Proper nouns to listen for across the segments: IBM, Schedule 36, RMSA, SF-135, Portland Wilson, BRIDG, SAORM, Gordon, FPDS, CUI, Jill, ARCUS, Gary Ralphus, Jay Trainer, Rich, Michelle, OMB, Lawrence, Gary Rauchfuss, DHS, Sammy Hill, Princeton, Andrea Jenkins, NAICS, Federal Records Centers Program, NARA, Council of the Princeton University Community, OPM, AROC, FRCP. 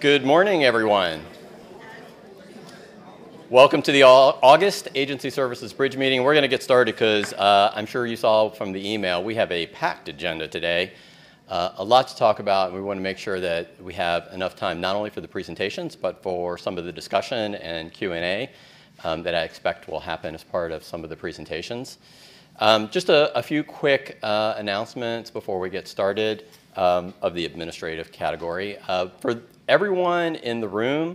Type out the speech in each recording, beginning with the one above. Good morning, everyone. Welcome to the August Agency Services Bridge Meeting. We're going to get started because I'm sure you saw from the email, we have a packed agenda today. A lot to talk about, and we want to make sure that we have enough time not only for the presentations, but for some of the discussion and Q&A that I expect will happen as part of some of the presentations. Just a few quick announcements before we get started of the administrative category. For everyone in the room,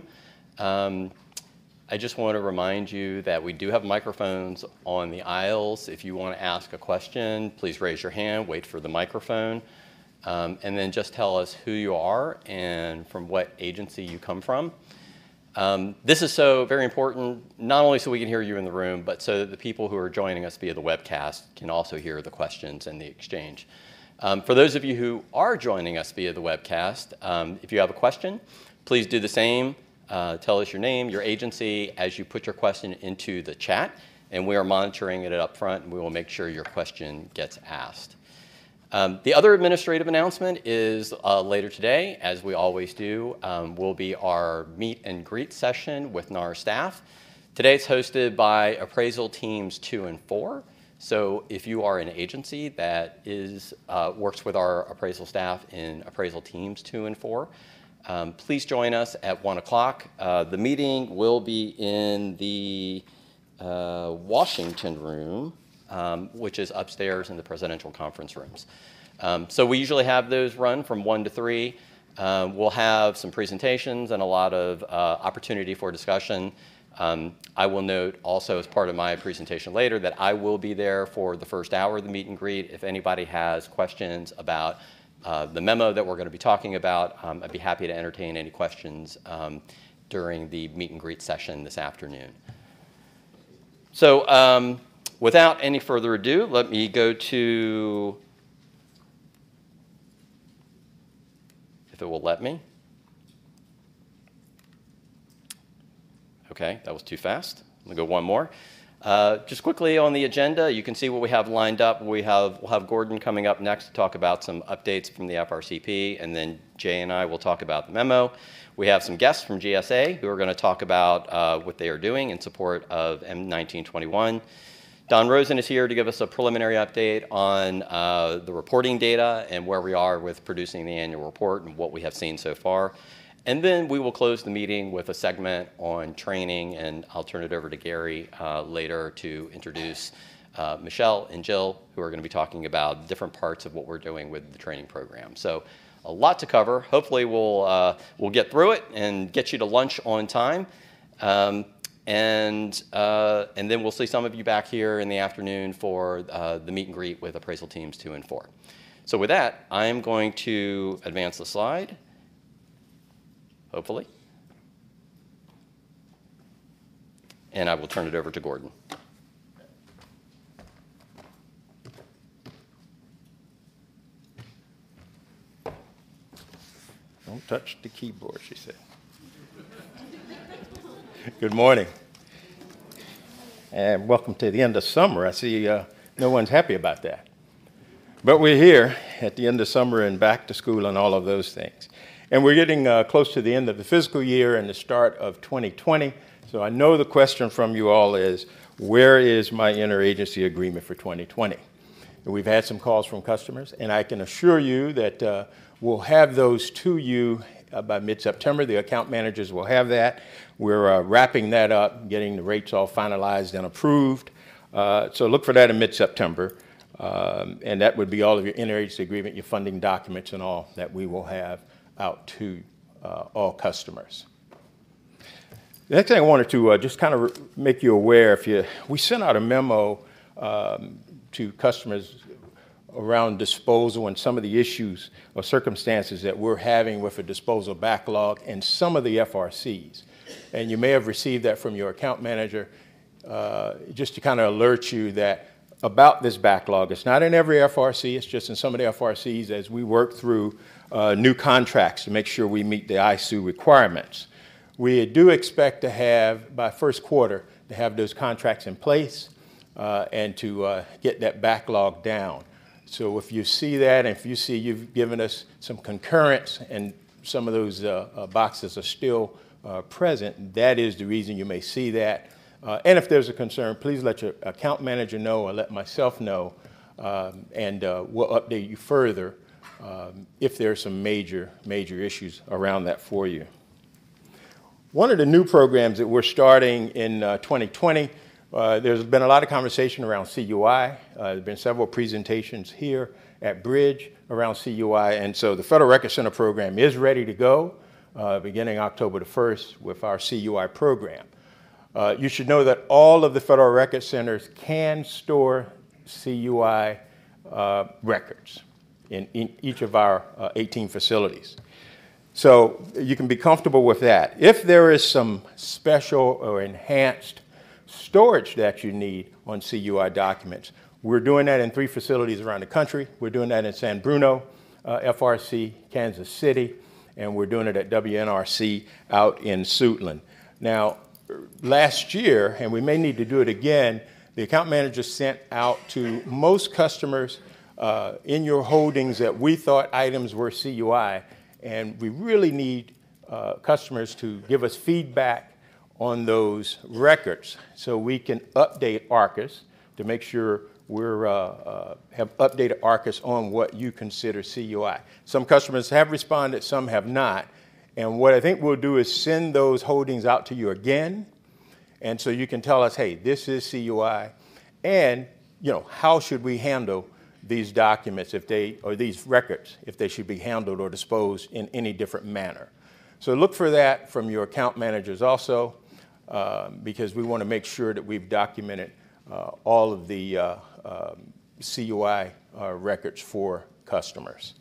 I just want to remind you that we do have microphones on the aisles. If you want to ask a question, please raise your hand, wait for the microphone, and then just tell us who you are and from what agency you come from. This is so very important, not only so we can hear you in the room, but so that the people who are joining us via the webcast can also hear the questions and the exchange. For those of you who are joining us via the webcast, if you have a question, please do the same. Tell us your name, your agency, as you put your question into the chat, and we are monitoring it up front, and we will make sure your question gets asked. The other administrative announcement is later today, as we always do, will be our meet and greet session with NARA staff. Today it's hosted by appraisal teams 2 and 4. So if you are an agency that is, works with our appraisal staff in appraisal teams 2 and 4, please join us at 1 o'clock. The meeting will be in the Washington room, which is upstairs in the presidential conference rooms. So we usually have those run from 1 to 3. We'll have some presentations and a lot of opportunity for discussion. I will note also as part of my presentation later that I will be there for the first hour of the meet and greet. If anybody has questions about the memo that we're going to be talking about, I'd be happy to entertain any questions during the meet and greet session this afternoon. So without any further ado, let me go to, if it will let me. Okay, that was too fast. Let me go one more. Just quickly on the agenda, you can see what we have lined up. We'll have Gordon coming up next to talk about some updates from the FRCP, and then Jay and I will talk about the memo. We have some guests from GSA who are going to talk about what they are doing in support of M-19-21. Don Rosen is here to give us a preliminary update on the reporting data and where we are with producing the annual report and what we have seen so far. And then we will close the meeting with a segment on training, and I'll turn it over to Gary later to introduce Michelle and Jill, who are going to be talking about different parts of what we're doing with the training program. So a lot to cover. Hopefully we'll get through it and get you to lunch on time. And then we'll see some of you back here in the afternoon for the meet and greet with appraisal teams 2 and 4. So with that, I'm going to advance the slide. Hopefully. And I will turn it over to Gordon. Don't touch the keyboard, she said. Good morning. And welcome to the end of summer. I see no one's happy about that. But we're here at the end of summer and back to school and all of those things. And we're getting close to the end of the fiscal year and the start of 2020. So I know the question from you all is, where is my interagency agreement for 2020? And we've had some calls from customers, and I can assure you that we'll have those to you by mid-September. The account managers will have that. We're wrapping that up, getting the rates all finalized and approved. So look for that in mid-September. And that would be all of your interagency agreement, your funding documents and all that we will have out to all customers. The next thing I wanted to just kind of make you aware, we sent out a memo to customers around disposal and some of the issues or circumstances that we're having with a disposal backlog and some of the FRCs. And you may have received that from your account manager just to kind of alert you that about this backlog. It's not in every FRC, it's just in some of the FRCs as we work through new contracts to make sure we meet the ISU requirements. We do expect to have, by first quarter, to have those contracts in place and to get that backlog down. So if you see that, and if you see you've given us some concurrence and some of those boxes are still present, that is the reason you may see that. And if there's a concern, please let your account manager know or let myself know, and we'll update you further if there are some major issues around that for you. One of the new programs that we're starting in 2020, there's been a lot of conversation around CUI. There's been several presentations here at Bridge around CUI, and so the Federal Record Center program is ready to go beginning October the 1st with our CUI program. You should know that all of the Federal Record Centers can store CUI records in each of our 18 facilities. So you can be comfortable with that. If there is some special or enhanced storage that you need on CUI documents, we're doing that in 3 facilities around the country. We're doing that in San Bruno, FRC, Kansas City, and we're doing it at WNRC out in Suitland. Now, last year, and we may need to do it again, the account manager sent out to most customers in your holdings that we thought items were CUI. And we really need customers to give us feedback on those records so we can update ARCUS to make sure we're have updated ARCUS on what you consider CUI. Some customers have responded, some have not. And what I think we'll do is send those holdings out to you again, and so you can tell us, hey, this is CUI, and you know, how should we handle these documents, if they, or these records, if they should be handled or disposed in any different manner. So look for that from your account managers also, because we want to make sure that we've documented all of the CUI records for customers.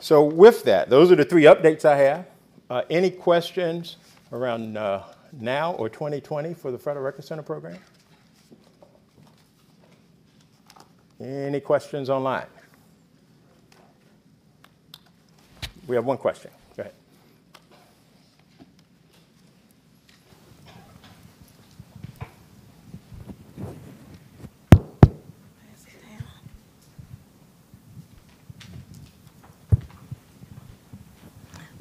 So with that, those are the 3 updates I have. Any questions around now or 2020 for the Federal Record Center program? Any questions online? We have one question. Go ahead.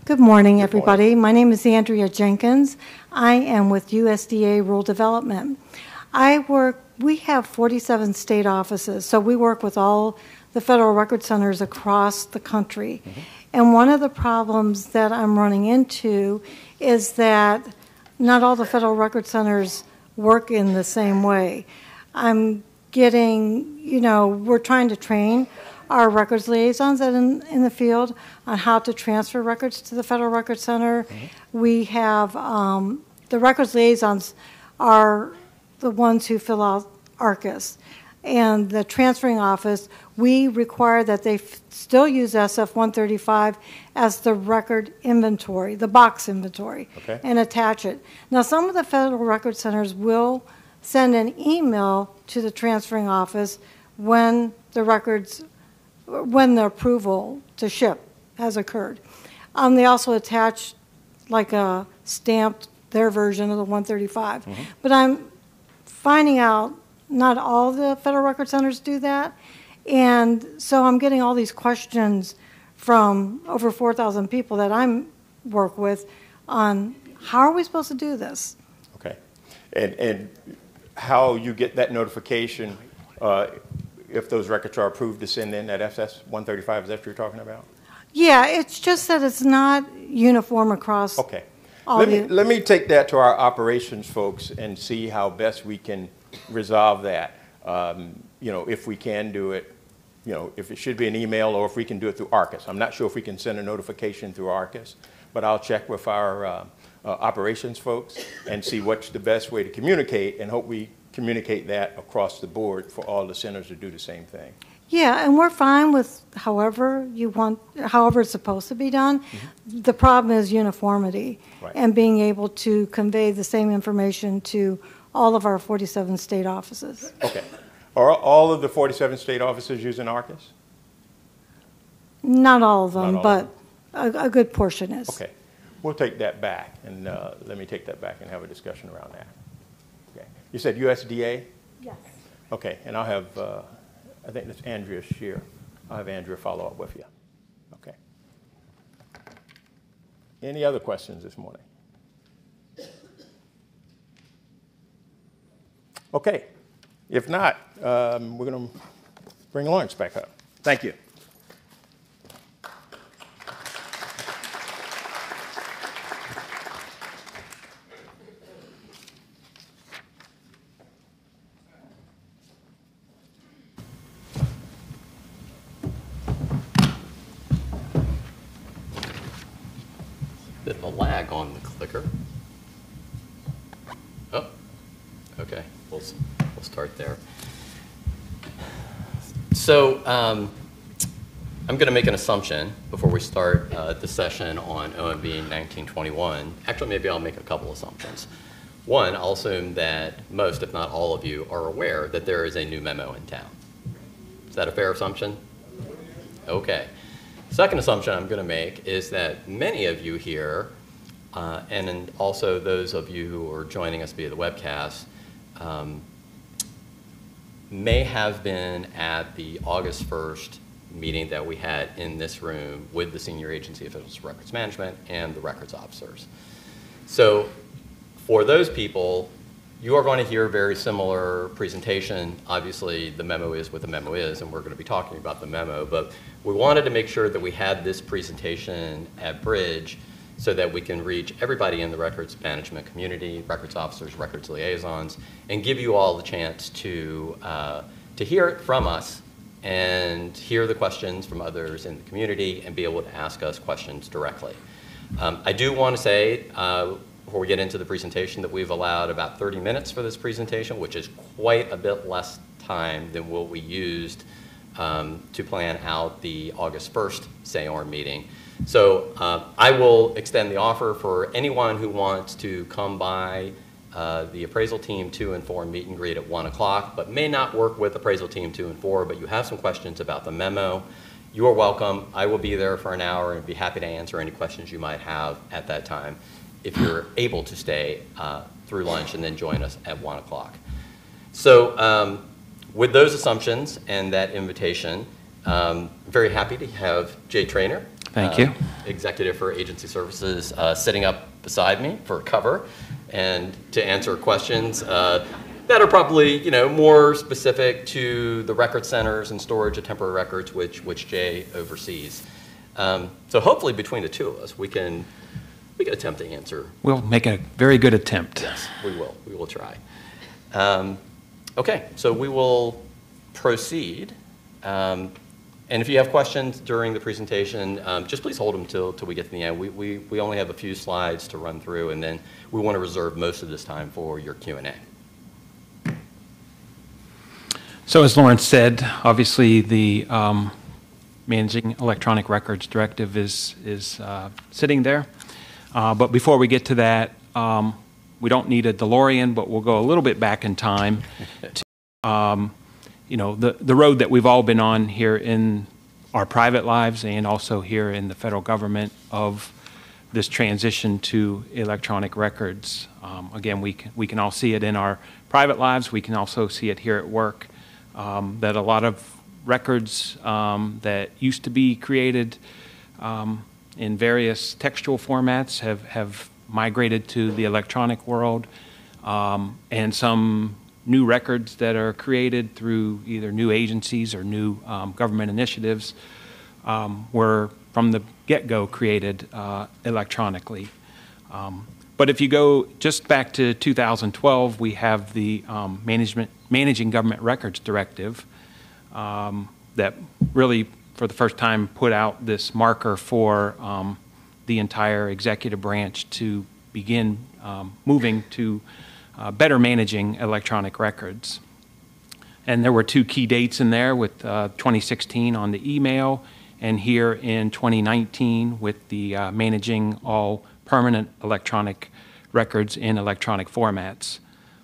Good morning, everybody. My name is Andrea Jenkins. I am with USDA Rural Development. We have 47 state offices, so we work with all the Federal Record Centers across the country. Mm-hmm. And one of the problems that I'm running into is that not all the Federal Record Centers work in the same way. I'm getting, you know, we're trying to train our records liaisons in the field on how to transfer records to the Federal Record Center. Mm-hmm. We have, the records liaisons are the ones who fill out ARCUS. And the transferring office, we require that they still use SF-135 as the record inventory, the box inventory, okay, and attach it. Now, some of the Federal Record Centers will send an email to the transferring office when the records, when the approval to ship has occurred. They also attach like a stamped, their version of the 135. Mm-hmm. But I'm finding out not all the Federal Record Centers do that, and so I'm getting all these questions from over 4,000 people that I work with on how are we supposed to do this? Okay, and how you get that notification if those records are approved to send in at SS-135, is that what you're talking about? Yeah, it's just that it's not uniform across. Okay. Let me take that to our operations folks and see how best we can resolve that. You know, if we can do it, you know, if it should be an email or if we can do it through ARCUS. I'm not sure if we can send a notification through ARCUS, but I'll check with our operations folks and see what's the best way to communicate, and hope we communicate that across the board for all the centers to do the same thing. Yeah, and we're fine with however you want, however it's supposed to be done. Mm-hmm. The problem is uniformity, right, and being able to convey the same information to all of our 47 state offices. Okay. Are all of the 47 state offices using ARCUS? Not all of them, but a good portion is. Okay. We'll take that back, and let me take that back and have a discussion around that. Okay. You said USDA? Yes. Okay, and I'll have... I think that's Andrea Shear. I'll have Andrea follow up with you. Okay. Any other questions this morning? Okay. If not, we're going to bring Lawrence back up. Thank you. So I'm going to make an assumption before we start the session on OMB 1921. Actually, maybe I'll make a couple assumptions. One, I'll assume that most, if not all of you, are aware that there is a new memo in town. Is that a fair assumption? Okay. Second assumption I'm going to make is that many of you here, and also those of you who are joining us via the webcast, may have been at the August 1st meeting that we had in this room with the senior agency officials of records management and the records officers. So for those people, you are going to hear a very similar presentation. Obviously, the memo is what the memo is, and we're going to be talking about the memo. But we wanted to make sure that we had this presentation at Bridge so that we can reach everybody in the records management community, records officers, records liaisons, and give you all the chance to hear it from us and hear the questions from others in the community and be able to ask us questions directly. I do want to say, before we get into the presentation, that we've allowed about 30 minutes for this presentation, which is quite a bit less time than what we used to plan out the August 1st SAORM meeting. So I will extend the offer for anyone who wants to come by the appraisal team 2 and 4 meet and greet at 1 o'clock, but may not work with appraisal team 2 and 4, but you have some questions about the memo. You are welcome. I will be there for an hour and be happy to answer any questions you might have at that time if you're able to stay through lunch and then join us at 1 o'clock. So with those assumptions and that invitation, very happy to have Jay Trainer. Thank you. Executive for Agency Services, sitting up beside me for cover and to answer questions that are probably, you know, more specific to the record centers and storage of temporary records, which Jay oversees. So hopefully between the two of us, we can attempt to answer. We'll make a very good attempt. Yes, we will. We will try. Okay, so we will proceed. And if you have questions during the presentation, just please hold them till we get to the end. We only have a few slides to run through, and then we want to reserve most of this time for your Q&A. So as Lawrence said, obviously the Managing Electronic Records Directive is sitting there. But before we get to that, we don't need a DeLorean, but we'll go a little bit back in time to you know, the road that we've all been on here in our private lives and also here in the federal government of this transition to electronic records. Again, we can all see it in our private lives. We can also see it here at work, that a lot of records that used to be created in various textual formats have migrated to the electronic world, and some new records that are created through either new agencies or new government initiatives were from the get-go created electronically. But if you go just back to 2012, we have the Managing Government Records Directive that really, for the first time, put out this marker for the entire executive branch to begin moving to better managing electronic records. And there were two key dates in there with 2016 on the email and here in 2019 with the managing all permanent electronic records in electronic formats.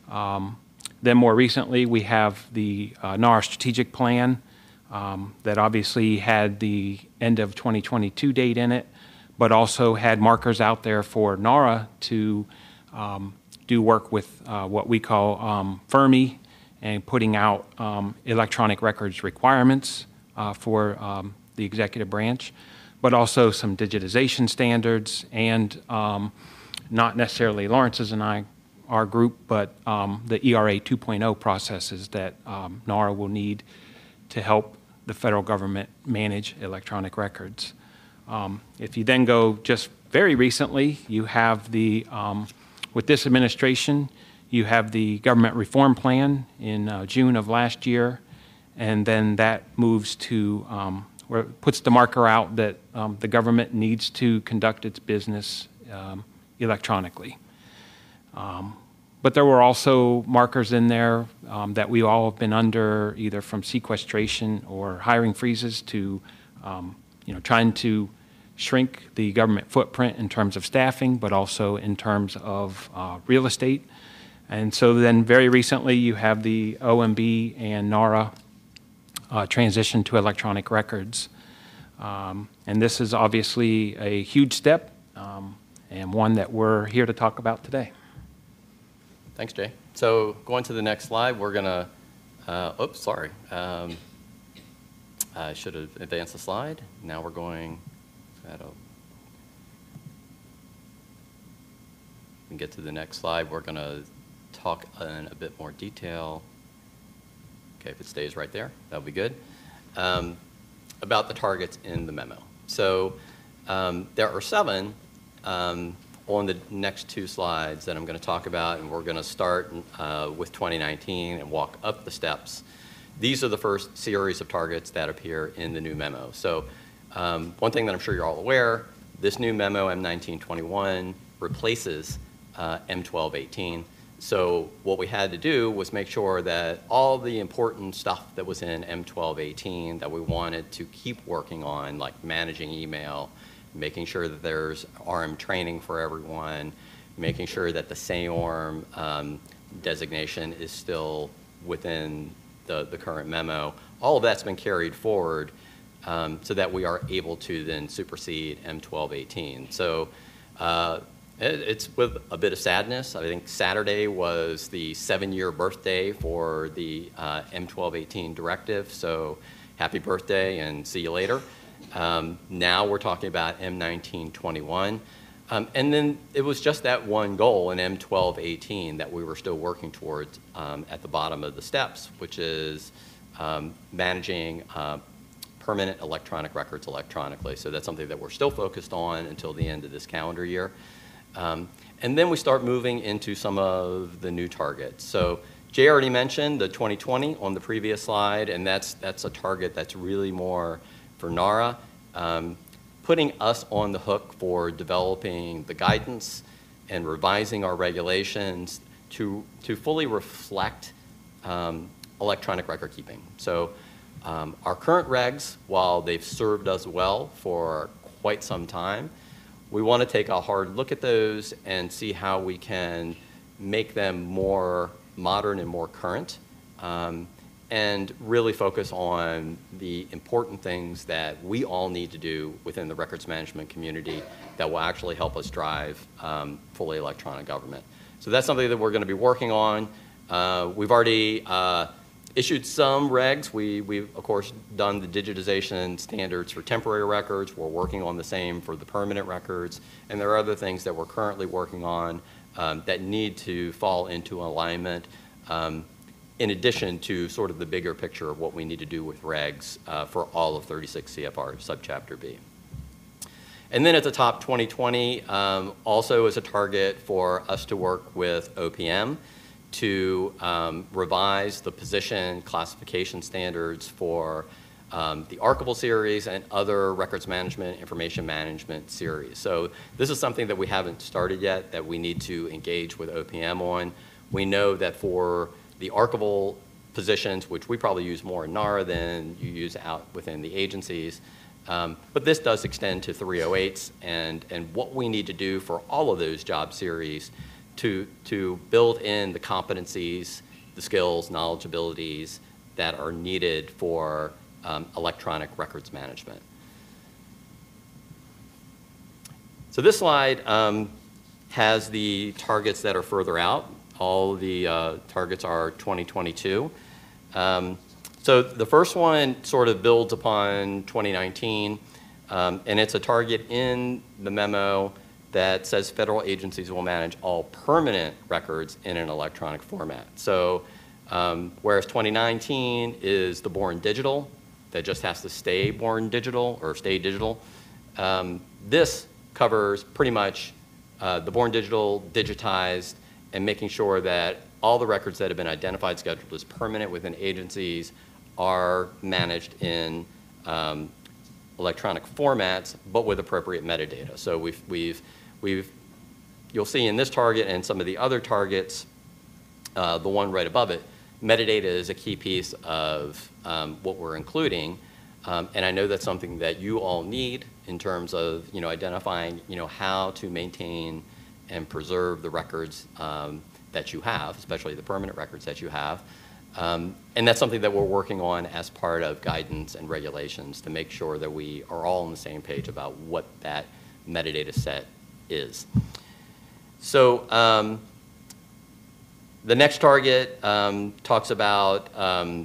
Then more recently we have the NARA strategic plan that obviously had the end of 2022 date in it, but also had markers out there for NARA to do work with what we call FRMI and putting out electronic records requirements for the executive branch. but also some digitization standards, and not necessarily Lawrence's and our group, but the ERA 2.0 processes that NARA will need to help the federal government manage electronic records. If you then go just very recently, you have the, with this administration, you have the government reform plan in June of last year, and then that moves to, where it puts the marker out that the government needs to conduct its business electronically. But there were also markers in there that we all have been under, either from sequestration or hiring freezes to, you know, trying to shrink the government footprint in terms of staffing, but also in terms of real estate. And so then very recently you have the OMB and NARA transition to electronic records. And this is obviously a huge step and one that we're here to talk about today. Thanks, Jay. So going to the next slide, we're going to, oops, sorry. I should have advanced the slide. Now we're going, that'll, we can get to the next slide. We're going to talk in a bit more detail. Okay, if it stays right there, that'll be good. About the targets in the memo. So there are 7. On the next 2 slides that I'm going to talk about, and we're going to start with 2019 and walk up the steps. These are the first series of targets that appear in the new memo. So one thing that I'm sure you're all aware, this new memo, M-19-21, replaces M-12-18. So what we had to do was make sure that all the important stuff that was in M-12-18 that we wanted to keep working on, like managing email, making sure that there's RM training for everyone, making sure that the SAORM designation is still within the current memo. All of that's been carried forward so that we are able to then supersede M-12-18. So it's with a bit of sadness. I think Saturday was the 7-year birthday for the M-12-18 directive, so happy birthday and see you later. Now we're talking about M-19-21. And then it was just that one goal in M-12-18 that we were still working towards at the bottom of the steps, which is managing permanent electronic records electronically. So that's something that we're still focused on until the end of this calendar year. And then we start moving into some of the new targets. So Jay already mentioned the 2020 on the previous slide, and that's a target that's really more for NARA, putting us on the hook for developing the guidance and revising our regulations to fully reflect electronic record keeping. So our current regs, while they've served us well for quite some time, we want to take a hard look at those and see how we can make them more modern and more current. And really focus on the important things that we all need to do within the records management community that will actually help us drive fully electronic government. So that's something that we're going to be working on. We've already issued some regs. We've, of course, done the digitization standards for temporary records. We're working on the same for the permanent records. And there are other things that we're currently working on that need to fall into alignment. In addition to sort of the bigger picture of what we need to do with regs for all of 36 CFR subchapter B. And then at the top, 2020 also is a target for us to work with OPM to revise the position classification standards for the archival series and other records management, information management series. So this is something that we haven't started yet that we need to engage with OPM on. We know that for the archival positions, which we probably use more in NARA than you use out within the agencies. But this does extend to 308s and what we need to do for all of those job series to build in the competencies, the skills, knowledge abilities that are needed for electronic records management. So this slide has the targets that are further out. All the targets are 2022. So the first one sort of builds upon 2019. And it's a target in the memo that says federal agencies will manage all permanent records in an electronic format. So whereas 2019 is the born digital, that just has to stay born digital or stay digital, this covers pretty much the born digital, digitized, and making sure that all the records that have been identified, scheduled as permanent within agencies are managed in electronic formats, but with appropriate metadata. So you'll see in this target and some of the other targets, the one right above it, metadata is a key piece of what we're including. And I know that's something that you all need in terms of, you know, identifying, you know, how to maintain and preserve the records that you have, especially the permanent records that you have. And that's something that we're working on as part of guidance and regulations to make sure that we are all on the same page about what that metadata set is. So the next target talks about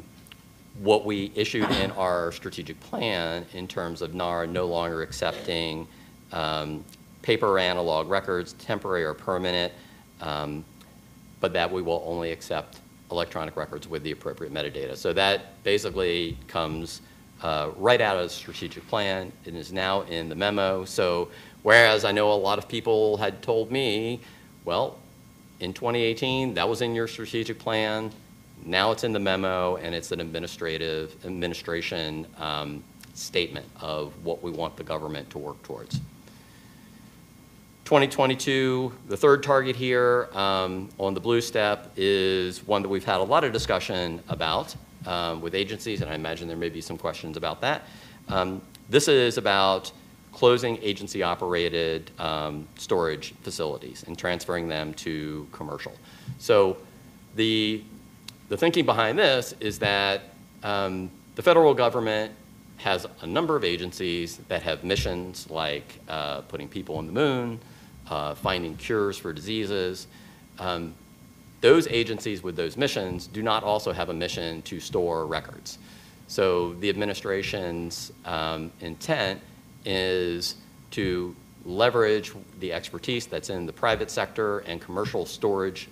what we issued in our strategic plan in terms of NARA no longer accepting paper or analog records, temporary or permanent, but that we will only accept electronic records with the appropriate metadata. So that basically comes right out of the strategic plan and is now in the memo. So whereas I know a lot of people had told me, well, in 2018, that was in your strategic plan, now it's in the memo, and it's an administration statement of what we want the government to work towards. 2022, the third target here on the blue step is one that we've had a lot of discussion about with agencies, and I imagine there may be some questions about that. This is about closing agency-operated storage facilities and transferring them to commercial. So the thinking behind this is that the federal government has a number of agencies that have missions like putting people on the moon, finding cures for diseases. Those agencies with those missions do not also have a mission to store records. So the administration's intent is to leverage the expertise that's in the private sector and commercial storage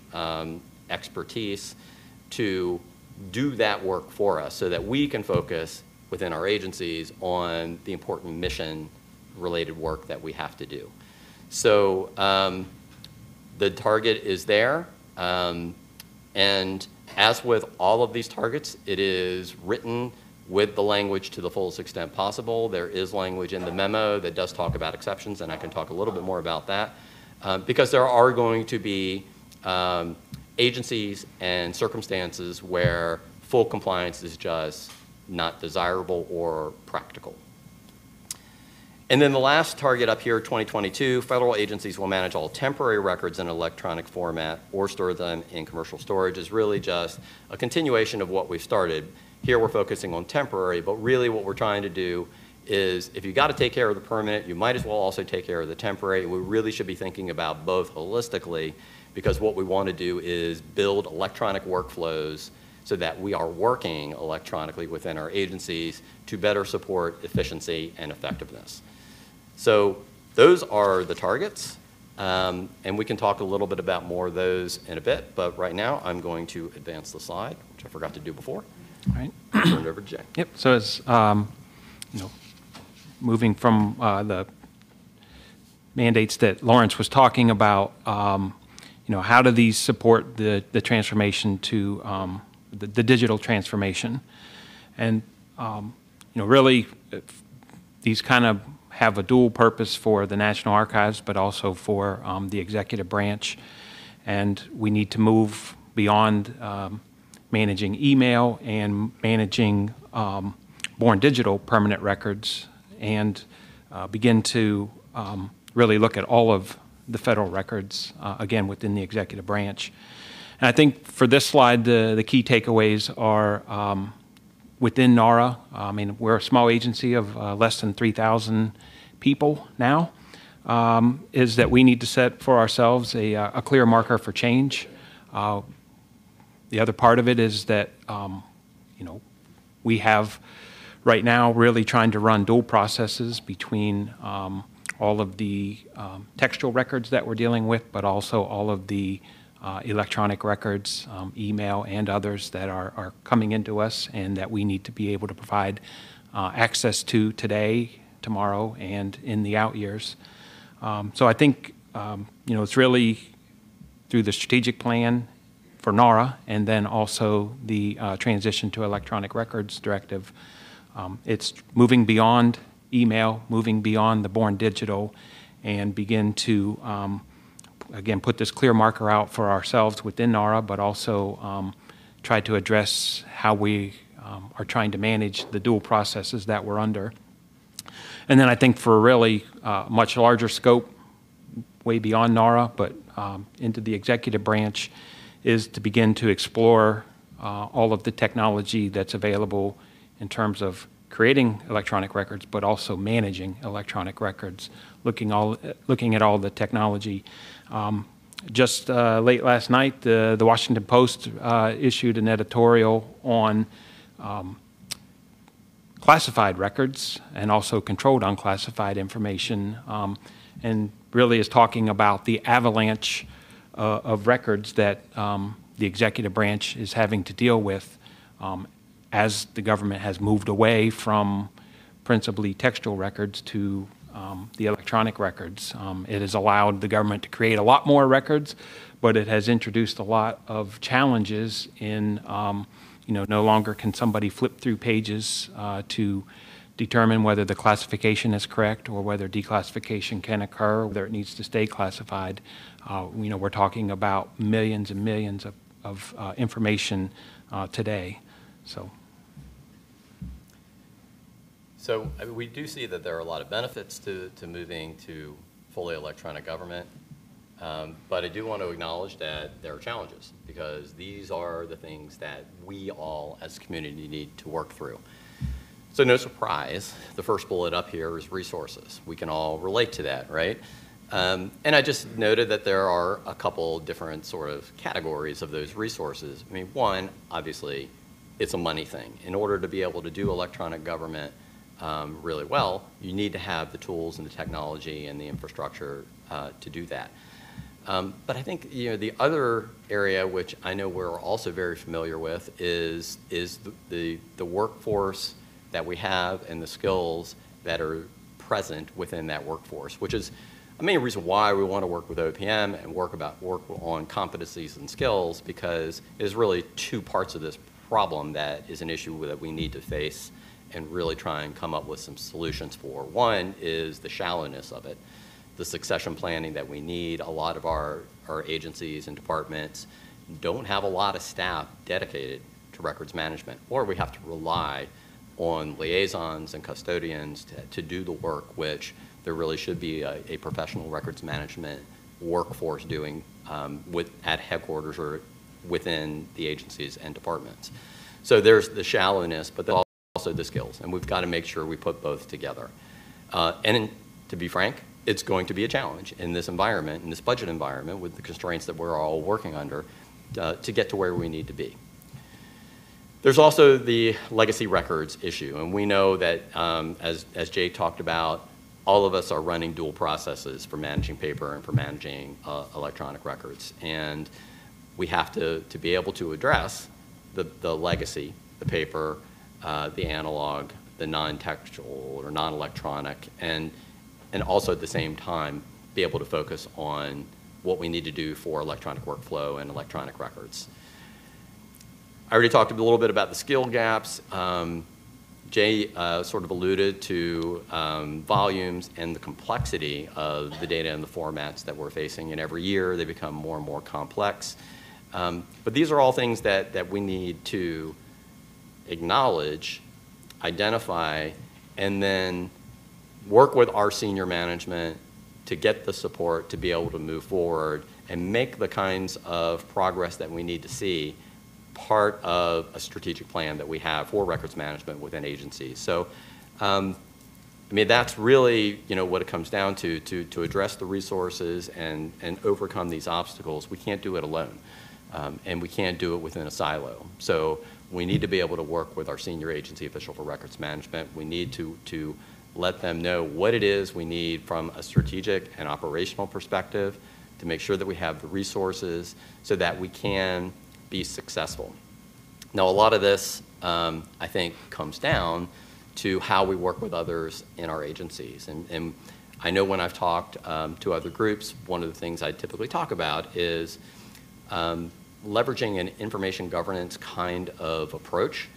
expertise to do that work for us so that we can focus within our agencies on the important mission-related work that we have to do. So the target is there, and as with all of these targets, it is written with the language to the fullest extent possible. There is language in the memo that does talk about exceptions, and I can talk a little bit more about that, because there are going to be agencies and circumstances where full compliance is just not desirable or practical. And then the last target up here, 2022, federal agencies will manage all temporary records in electronic format or store them in commercial storage, is really just a continuation of what we've started. Here we're focusing on temporary, but really what we're trying to do is if you got to take care of the permanent, you might as well also take care of the temporary. We really should be thinking about both holistically, because what we want to do is build electronic workflows so that we are working electronically within our agencies to better support efficiency and effectiveness. So those are the targets, and we can talk a little bit about more of those in a bit, but right now I'm going to advance the slide, which I forgot to do before. All right. Turn it over to Jay. Yep, so as you know, moving from the mandates that Lawrence was talking about, you know, how do these support the transformation to the digital transformation? And you know, really these kind of have a dual purpose for the National Archives, but also for the executive branch. And we need to move beyond managing email and managing born digital permanent records, and begin to really look at all of the federal records, again, within the executive branch. And I think for this slide, the key takeaways are within NARA. I mean, we're a small agency of less than 3,000 people now, is that we need to set for ourselves a clear marker for change. The other part of it is that, you know, we have right now really trying to run dual processes between all of the textual records that we're dealing with, but also all of the electronic records, email and others that are coming into us and that we need to be able to provide access to today, tomorrow, and in the out years. So I think, you know, it's really through the strategic plan for NARA and then also the transition to electronic records directive. It's moving beyond email, moving beyond the born digital, and begin to, again, put this clear marker out for ourselves within NARA, but also try to address how we are trying to manage the dual processes that we're under. And then I think for a really much larger scope, way beyond NARA, but into the executive branch, is to begin to explore all of the technology that's available in terms of creating electronic records, but also managing electronic records, looking at all the technology. Just late last night, the Washington Post issued an editorial on classified records and also controlled unclassified information, and really is talking about the avalanche of records that the executive branch is having to deal with as the government has moved away from principally textual records to the electronic records. It has allowed the government to create a lot more records, but it has introduced a lot of challenges in, you know, no longer can somebody flip through pages to determine whether the classification is correct or whether declassification can occur, or whether it needs to stay classified. You know, we're talking about millions and millions of information today. So I mean, we do see that there are a lot of benefits to moving to fully electronic government, but I do want to acknowledge that there are challenges, because these are the things that we all as a community need to work through. So no surprise, the first bullet up here is resources. We can all relate to that, right? And I just noted that there are a couple different sort of categories of those resources. I mean, one, obviously, it's a money thing. In order to be able to do electronic government really well, you need to have the tools and the technology and the infrastructure to do that. But I think, you know, the other area, which I know we're also very familiar with, is the workforce that we have and the skills that are present within that workforce, which is a main reason why we want to work with OPM and work on competencies and skills, because there's really two parts of this problem that is an issue that we need to face and really try and come up with some solutions for. One is the shallowness of it, the succession planning that we need. A lot of our agencies and departments don't have a lot of staff dedicated to records management, or we have to rely on liaisons and custodians to do the work, which there really should be a professional records management workforce doing at headquarters or within the agencies and departments. So there's the shallowness, but there's also the skills, and we've got to make sure we put both together. And to be frank, it's going to be a challenge in this environment, in this budget environment, with the constraints that we're all working under to get to where we need to be. There's also the legacy records issue, and we know that, as Jay talked about, all of us are running dual processes for managing paper and for managing electronic records. And we have to be able to address the legacy, the paper, the analog, the non-textual or non-electronic, and also at the same time be able to focus on what we need to do for electronic workflow and electronic records. I already talked a little bit about the skill gaps. Jay sort of alluded to volumes and the complexity of the data and the formats that we're facing, and every year they become more and more complex. But these are all things that we need to acknowledge, identify, and then work with our senior management to get the support to be able to move forward and make the kinds of progress that we need to see part of a strategic plan that we have for records management within agencies. So, I mean, that's really, you know, what it comes down to address the resources and overcome these obstacles. We can't do it alone. And we can't do it within a silo. So We need to be able to work with our senior agency official for records management. We need to let them know what it is we need from a strategic and operational perspective to make sure that we have the resources so that we can be successful. Now, a lot of this, I think, comes down to how we work with others in our agencies. And I know when I've talked to other groups, one of the things I typically talk about is leveraging an information governance kind of approach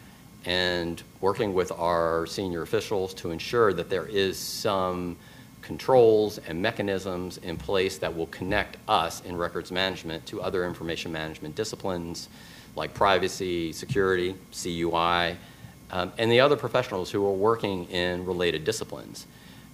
and working with our senior officials to ensure that there is some controls and mechanisms in place that will connect us in records management to other information management disciplines like privacy, security, CUI, and the other professionals who are working in related disciplines.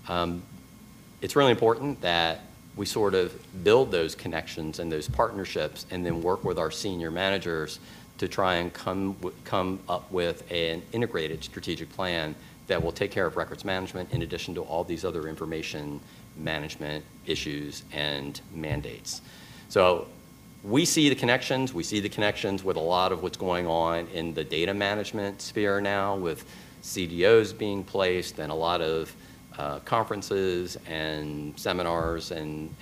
It's really important that we sort of build those connections and those partnerships and then work with our senior managers to try and come up with an integrated strategic plan that will take care of records management in addition to all these other information management issues and mandates. So we see the connections. We see the connections with a lot of what's going on in the data management sphere now, with CDOs being placed and a lot of conferences and seminars and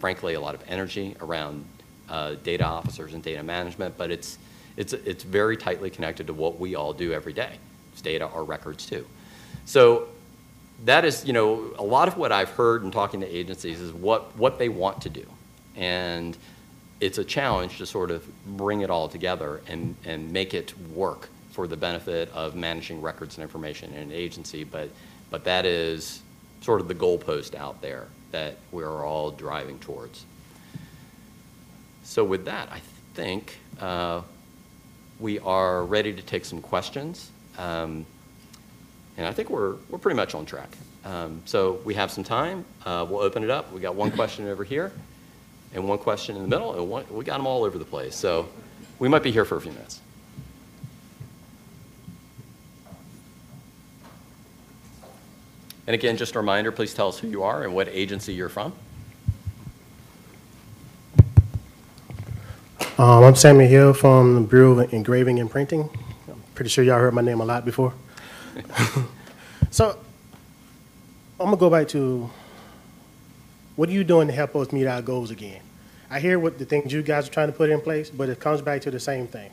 frankly a lot of energy around data officers and data management, but it's very tightly connected to what we all do every day. It's data or records too. So that is, you know, a lot of what I've heard in talking to agencies is what they want to do, and it's a challenge to sort of bring it all together and make it work for the benefit of managing records and information in an agency, but that is sort of the goalpost out there that we're all driving towards. So with that, I think we are ready to take some questions. And I think we're pretty much on track. So we have some time. We'll open it up. We got one question over here and one question in the middle. And we got them all over the place. So we might be here for a few minutes. And again, just a reminder, please tell us who you are and what agency you're from. I'm Sammy Hill from the Bureau of Engraving and Printing. I'm pretty sure y'all heard my name a lot before. So I'm gonna go back to, what are you doing to help us meet our goals again? I hear what the things you guys are trying to put in place, but it comes back to the same thing.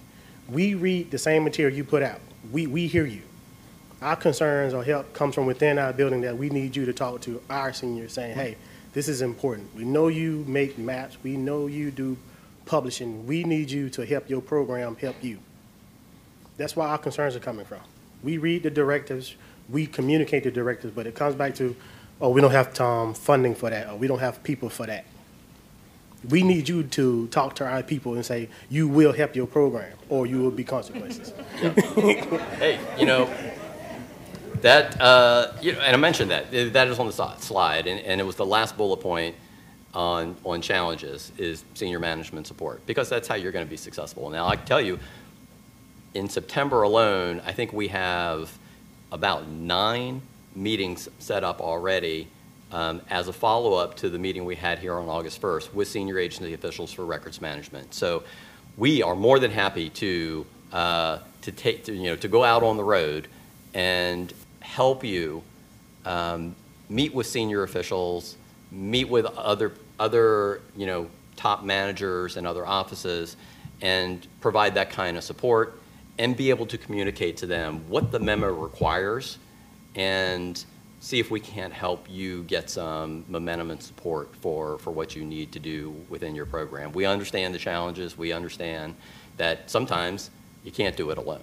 We read the same material you put out. We hear you. Our concerns or help comes from within our building that we need you to talk to our seniors saying, hey, this is important. We know you make maps. We know you do publishing. We need you to help your program help you. That's where our concerns are coming from. We read the directives. We communicate the directives, but it comes back to, oh, we don't have funding for that, or we don't have people for that. We need you to talk to our people and say, you will help your program, or you will be consequences. Hey, you know. That, you know, and I mentioned that is on the slide, and it was the last bullet point on challenges is senior management support, because that's how you're going to be successful. Now, I can tell you, in September alone, I think we have about 9 meetings set up already as a follow-up to the meeting we had here on August 1st with senior agency officials for records management. So we are more than happy to go out on the road and help you meet with senior officials, meet with other you know, top managers and other offices, and provide that kind of support and be able to communicate to them what the memo requires and see if we can't help you get some momentum and support for what you need to do within your program. We understand the challenges. We understand that sometimes you can't do it alone.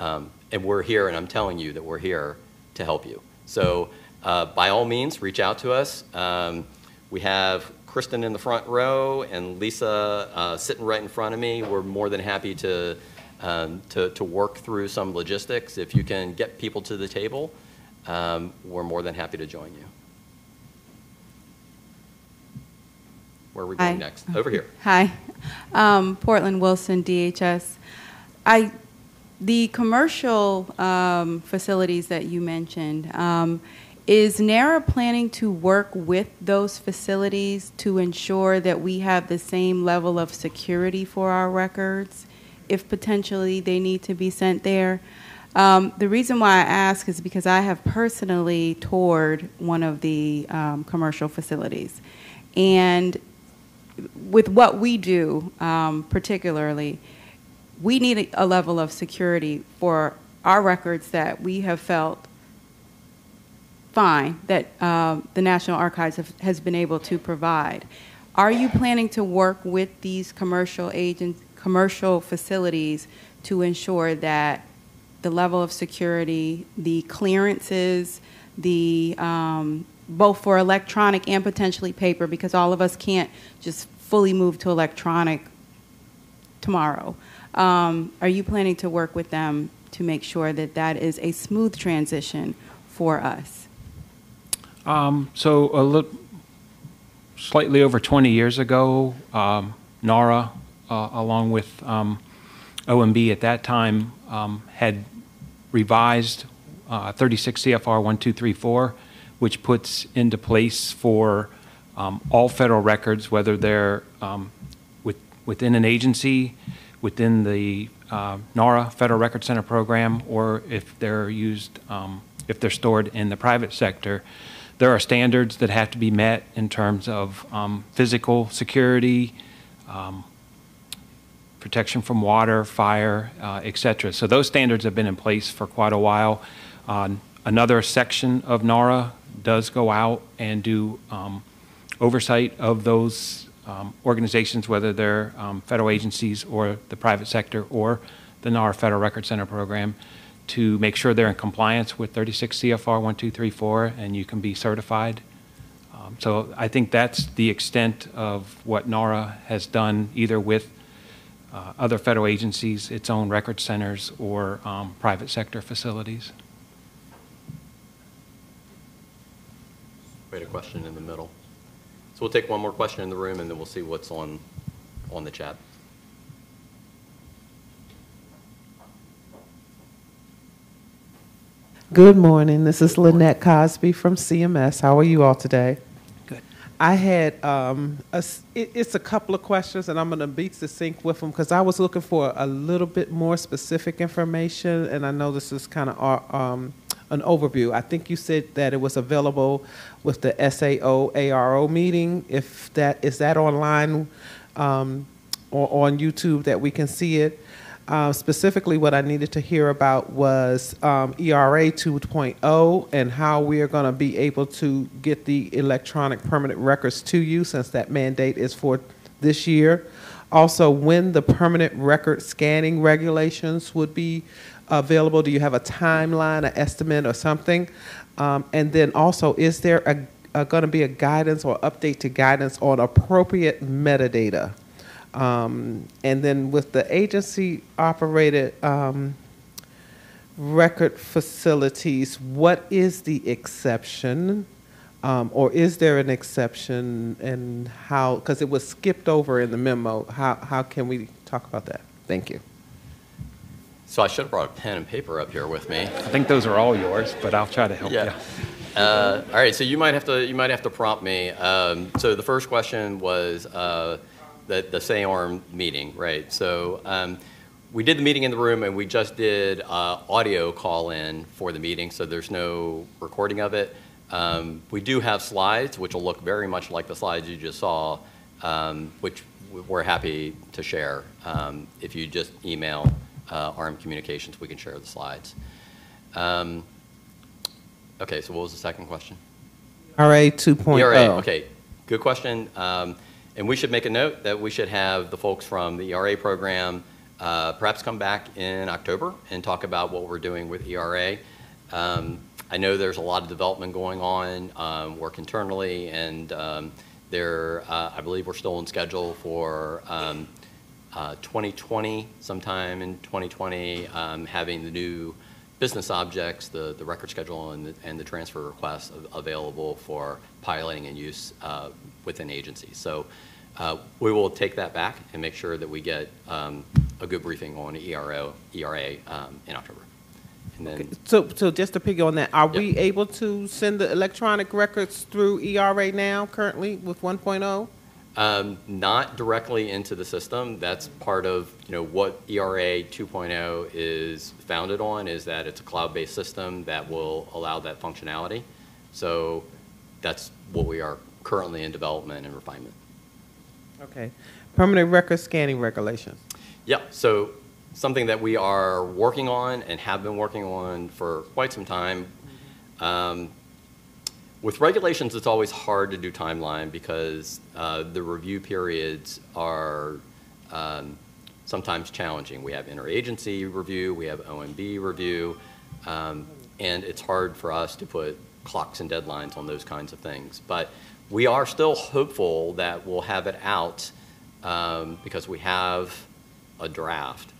And we're here, and I'm telling you that we're here to help you. So by all means, reach out to us. We have Kristen in the front row and Lisa sitting right in front of me. We're more than happy to work through some logistics. If you can get people to the table, we're more than happy to join you. Where are we going next? Over here. Hi. Portland Wilson, DHS. The commercial facilities that you mentioned, is NARA planning to work with those facilities to ensure that we have the same level of security for our records if potentially they need to be sent there. The reason why I ask is because I have personally toured one of the commercial facilities. And with what we do, particularly, we need a level of security for our records that we have felt fine that the National Archives has been able to provide. Are you planning to work with these commercial facilities to ensure that the level of security, the clearances, the both for electronic and potentially paper, because all of us can't just fully move to electronic tomorrow. Are you planning to work with them to make sure that that is a smooth transition for us? So a little, slightly over 20 years ago, NARA, along with OMB at that time, had revised 36 CFR 1234, which puts into place for all federal records, whether they're within an agency, within the NARA Federal Record Center program, or if they're used, if they're stored in the private sector. There are standards that have to be met in terms of physical security, protection from water, fire, et cetera. So those standards have been in place for quite a while. Another section of NARA does go out and do oversight of those organizations, whether they're federal agencies or the private sector or the NARA Federal Record Center program, to make sure they're in compliance with 36 CFR 1234 and you can be certified. So I think that's the extent of what NARA has done, either with other federal agencies, its own record centers, or private sector facilities. We had a question in the middle. So we'll take one more question in the room and then we'll see what's on the chat. Good morning. This is Lynette Cosby from CMS. How are you all today? Good. I had it's a couple of questions, and I'm going to be succinct with them because I was looking for a little bit more specific information, and I know this is kind of an overview. I think you said that it was available with the SAO ARO meeting. If that is that online or on YouTube that we can see it. Specifically, what I needed to hear about was ERA 2.0 and how we are going to be able to get the electronic permanent records to you, since that mandate is for this year. Also, when the permanent record scanning regulations would be available. Do you have a timeline, an estimate, or something? And then also, is there going to be a guidance or update to guidance on appropriate metadata? And then with the agency-operated record facilities, what is the exception, or is there an exception, and how? Because it was skipped over in the memo. How can we talk about that? Thank you. So I should have brought a pen and paper up here with me. I think those are all yours, but I'll try to help you. All right. So you might have to prompt me. So the first question was. The SAORM meeting, right? So we did the meeting in the room, and we just did audio call-in for the meeting, so there's no recording of it. We do have slides, which will look very much like the slides you just saw, which we're happy to share. If you just email ARM Communications, we can share the slides. Okay, so what was the second question? ERA 2.0. ERA, okay, good question. And we should make a note that we should have the folks from the ERA program perhaps come back in October and talk about what we're doing with ERA. I know there's a lot of development going on, work internally, and I believe we're still on schedule for 2020, sometime in 2020, having the new business objects, the record schedule, and the transfer requests available for piloting and use within agencies. So we will take that back and make sure that we get a good briefing on ERA in October. And then, okay. So just to piggy on that, are we able to send the electronic records through ERA now currently with 1.0? Not directly into the system. That's part of, you know, what ERA 2.0 is founded on, is that it's a cloud-based system that will allow that functionality. So that's what we are currently in development and refinement. Okay. Permanent record scanning regulations. Yeah, so something that we are working on and have been working on for quite some time. With regulations, it's always hard to do timeline because the review periods are sometimes challenging. We have interagency review, we have OMB review, and it's hard for us to put clocks and deadlines on those kinds of things. But we are still hopeful that we'll have it out because we have a draft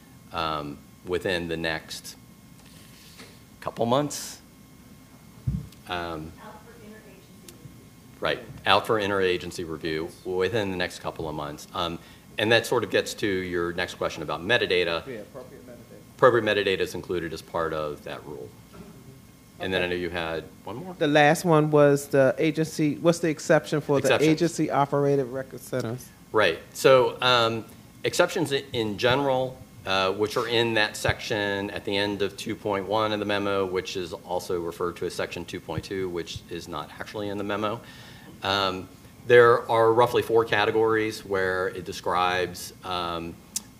within the next couple months. Right, out for interagency review within the next couple of months. And that sort of gets to your next question about metadata. Yeah, appropriate metadata. Appropriate metadata is included as part of that rule. And then I know you had one more. The last one was the agency, what's the exception for the agency-operated record centers? Right, so exceptions in general, which are in that section at the end of 2.1 of the memo, which is also referred to as section 2.2, which is not actually in the memo. There are roughly 4 categories where it describes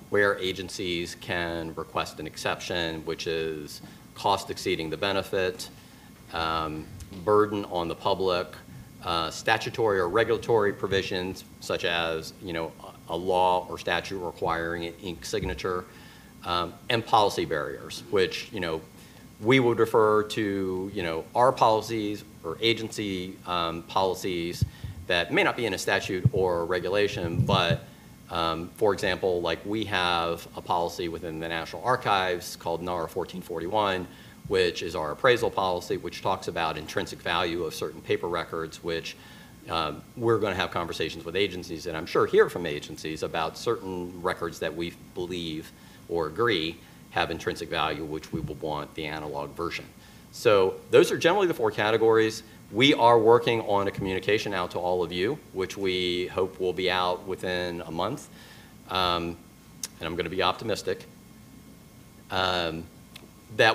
where agencies can request an exception, which is cost exceeding the benefit, burden on the public, statutory or regulatory provisions such as, you know, a law or statute requiring an ink signature, and policy barriers, which, you know, we would refer to, you know, our policies or agency policies that may not be in a statute or a regulation, but for example, like we have a policy within the National Archives called NARA 1441, which is our appraisal policy, which talks about intrinsic value of certain paper records, which we're going to have conversations with agencies, and I'm sure hear from agencies about certain records that we believe or agree have intrinsic value, which we will want the analog version. So those are generally the 4 categories. We are working on a communication out to all of you, which we hope will be out within a month. And I'm going to be optimistic. That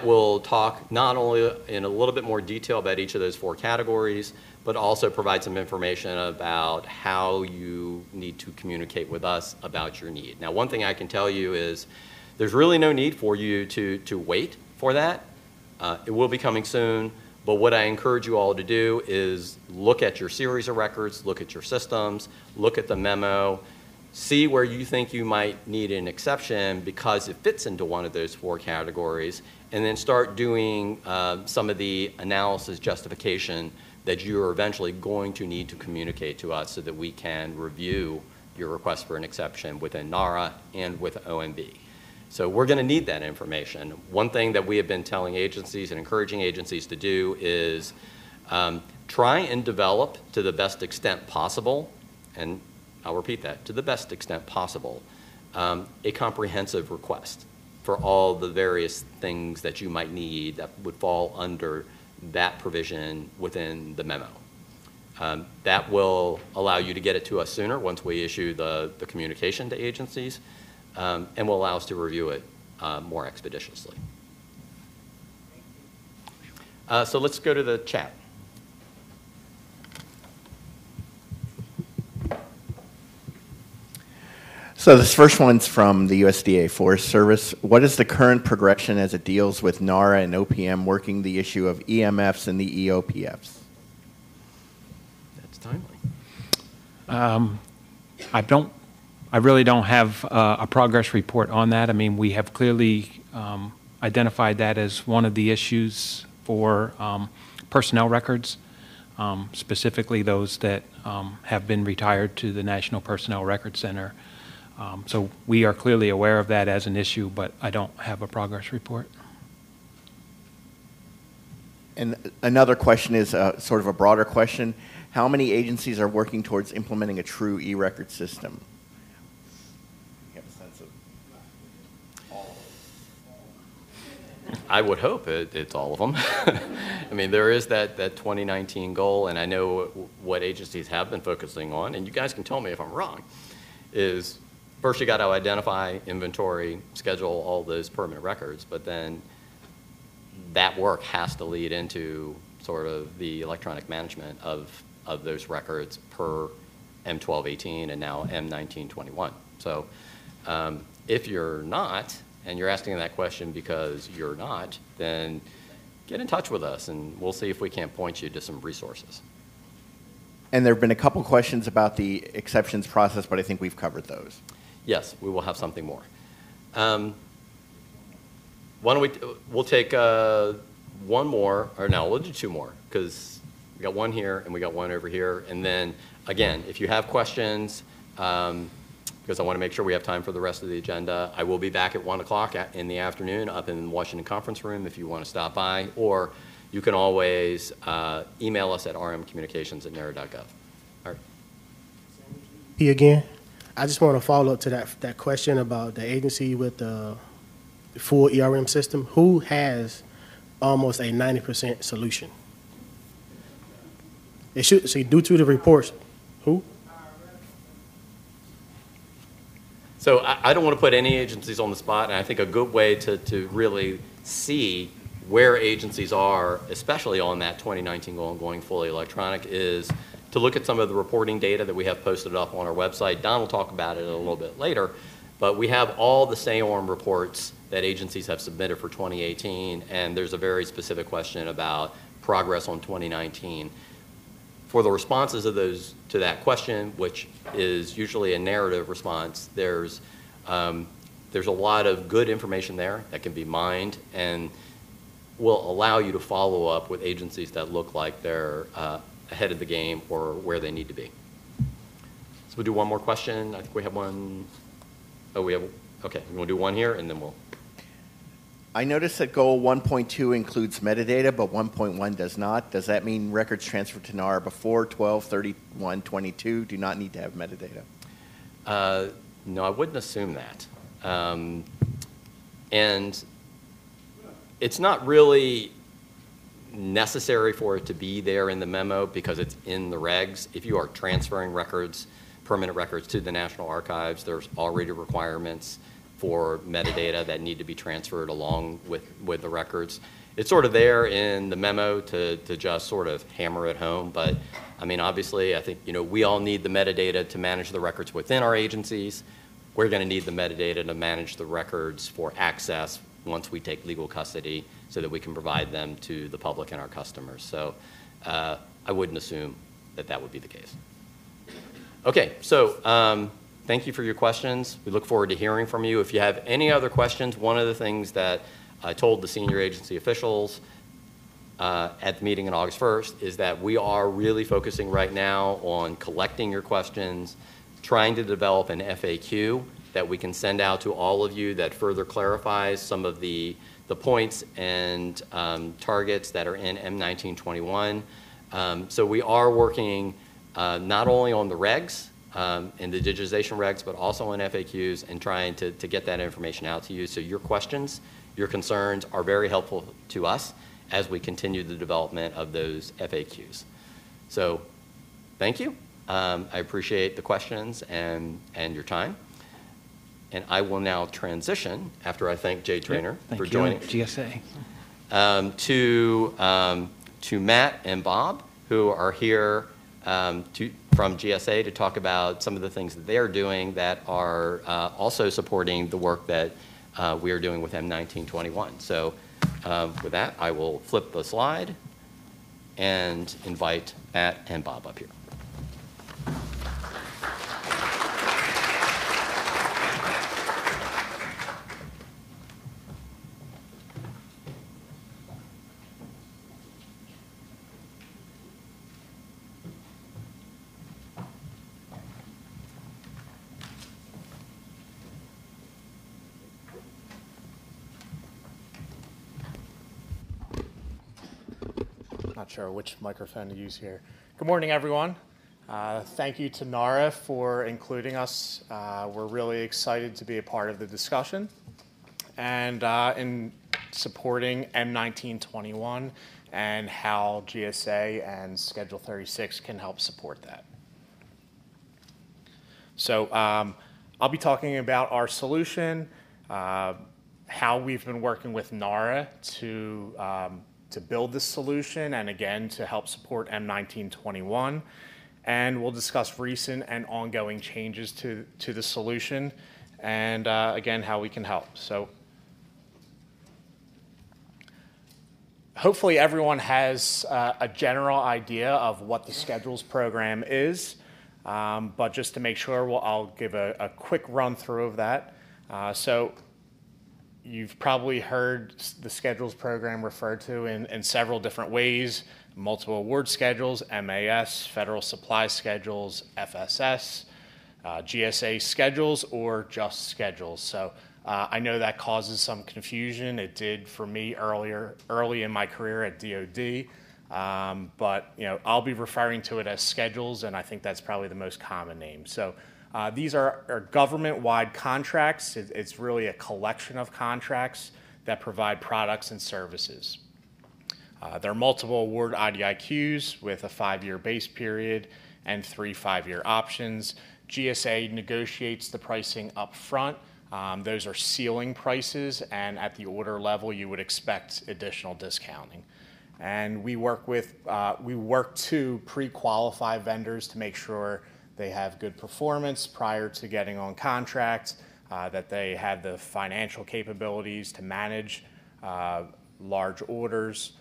will talk not only in a little bit more detail about each of those 4 categories, but also provide some information about how you need to communicate with us about your need. Now, one thing I can tell you is there's really no need for you to wait for that. It will be coming soon. But what I encourage you all to do is look at your series of records, look at your systems, look at the memo, see where you think you might need an exception because it fits into one of those 4 categories, and then start doing some of the analysis justification that you're eventually going to need to communicate to us so that we can review your request for an exception within NARA and with OMB. So we're going to need that information. One thing that we have been telling agencies and encouraging agencies to do is try and develop to the best extent possible, and I'll repeat that, to the best extent possible, a comprehensive request for all the various things that you might need that would fall under that provision within the memo. That will allow you to get it to us sooner once we issue the communication to agencies. And will allow us to review it more expeditiously. So let's go to the chat. So this first one's from the USDA Forest Service. What is the current progression as it deals with NARA and OPM working the issue of EMFs and the EOPFs? That's timely. I really don't have a progress report on that. I mean, we have clearly identified that as one of the issues for personnel records, specifically those that have been retired to the National Personnel Records Center. So we are clearly aware of that as an issue, but I don't have a progress report. And another question is sort of a broader question. How many agencies are working towards implementing a true e-record system? I would hope it's all of them. I mean, there is that 2019 goal, and I know what agencies have been focusing on, and you guys can tell me if I'm wrong, is first you got to identify, inventory, schedule all those permanent records, but then that work has to lead into sort of the electronic management of those records per M-12-18 and now M-19-21. So if you're not, and you're asking that question because you're not, then get in touch with us and we'll see if we can't point you to some resources. And there have been a couple questions about the exceptions process, but I think we've covered those. Yes, we will have something more. Why don't we'll take one more, or no, we'll do two more, because we got one here and we got one over here. And then again, if you have questions, because I want to make sure we have time for the rest of the agenda. I will be back at 1 o'clock in the afternoon up in the Washington Conference Room if you want to stop by, or you can always email us at rmcommunications@nara.gov. All right. P again. I just want to follow up to that question about the agency with the full ERM system. Who has almost a 90% solution? It should see due to the reports. Who? So I don't want to put any agencies on the spot, and I think a good way to really see where agencies are, especially on that 2019 goal and going fully electronic, is to look at some of the reporting data that we have posted up on our website. Don will talk about it a little bit later, but we have all the SAORM reports that agencies have submitted for 2018, and there's a very specific question about progress on 2019. For the responses of those to that question, which is usually a narrative response, there's a lot of good information there that can be mined and will allow you to follow up with agencies that look like they're ahead of the game or where they need to be. So we'll do one more question. I think we have one. Oh, we have, okay, we'll do one here and then we'll. I noticed that goal 1.2 includes metadata, but 1.1 does not. Does that mean records transferred to NARA before 12/31/22 do not need to have metadata? No, I wouldn't assume that. And it's not really necessary for it to be there in the memo because it's in the regs. If you are transferring records, permanent records to the National Archives, there's already requirements for metadata that need to be transferred along with the records. It's sort of there in the memo to just sort of hammer it home, but I mean, obviously, I think, you know, we all need the metadata to manage the records within our agencies. We're gonna need the metadata to manage the records for access once we take legal custody so that we can provide them to the public and our customers. So I wouldn't assume that that would be the case. Okay, so, thank you for your questions. We look forward to hearing from you. If you have any other questions, one of the things that I told the senior agency officials at the meeting on August 1st is that we are really focusing right now on collecting your questions, trying to develop an FAQ that we can send out to all of you that further clarifies some of the points and targets that are in M-19-21. So we are working not only on the regs, in the digitization regs, but also in FAQs and trying to get that information out to you. So your questions, your concerns are very helpful to us as we continue the development of those FAQs. So thank you. I appreciate the questions and your time. And I will now transition, after I thank Jay Trainer for joining GSA, to Matt and Bob, who are here from GSA to talk about some of the things that they're doing that are also supporting the work that we are doing with M-19-21. So with that, I will flip the slide and invite Matt and Bob up here. Sure which microphone to use here. Good morning, everyone. Thank you to NARA for including us. We're really excited to be a part of the discussion. And in supporting M-19-21 and how GSA and Schedule 36 can help support that. So I'll be talking about our solution, how we've been working with NARA to build this solution and, again, to help support M-19-21. And we'll discuss recent and ongoing changes to the solution and, again, how we can help. So hopefully everyone has a general idea of what the Schedules program is, but just to make sure, I'll give a quick run-through of that. So you've probably heard the Schedules program referred to in several different ways: multiple award schedules, MAS, federal supply schedules, FSS, GSA schedules, or just schedules. So I know that causes some confusion. It did for me early in my career at DoD, but I'll be referring to it as schedules, and I think that's probably the most common name. So these are government-wide contracts. It's really a collection of contracts that provide products and services. There are multiple award IDIQs with a 5-year base period and 3 5-year options. GSA negotiates the pricing up front. Those are ceiling prices, and at the order level, you would expect additional discounting. And we work to pre-qualify vendors to make sure they have good performance prior to getting on contract, that they have the financial capabilities to manage large orders.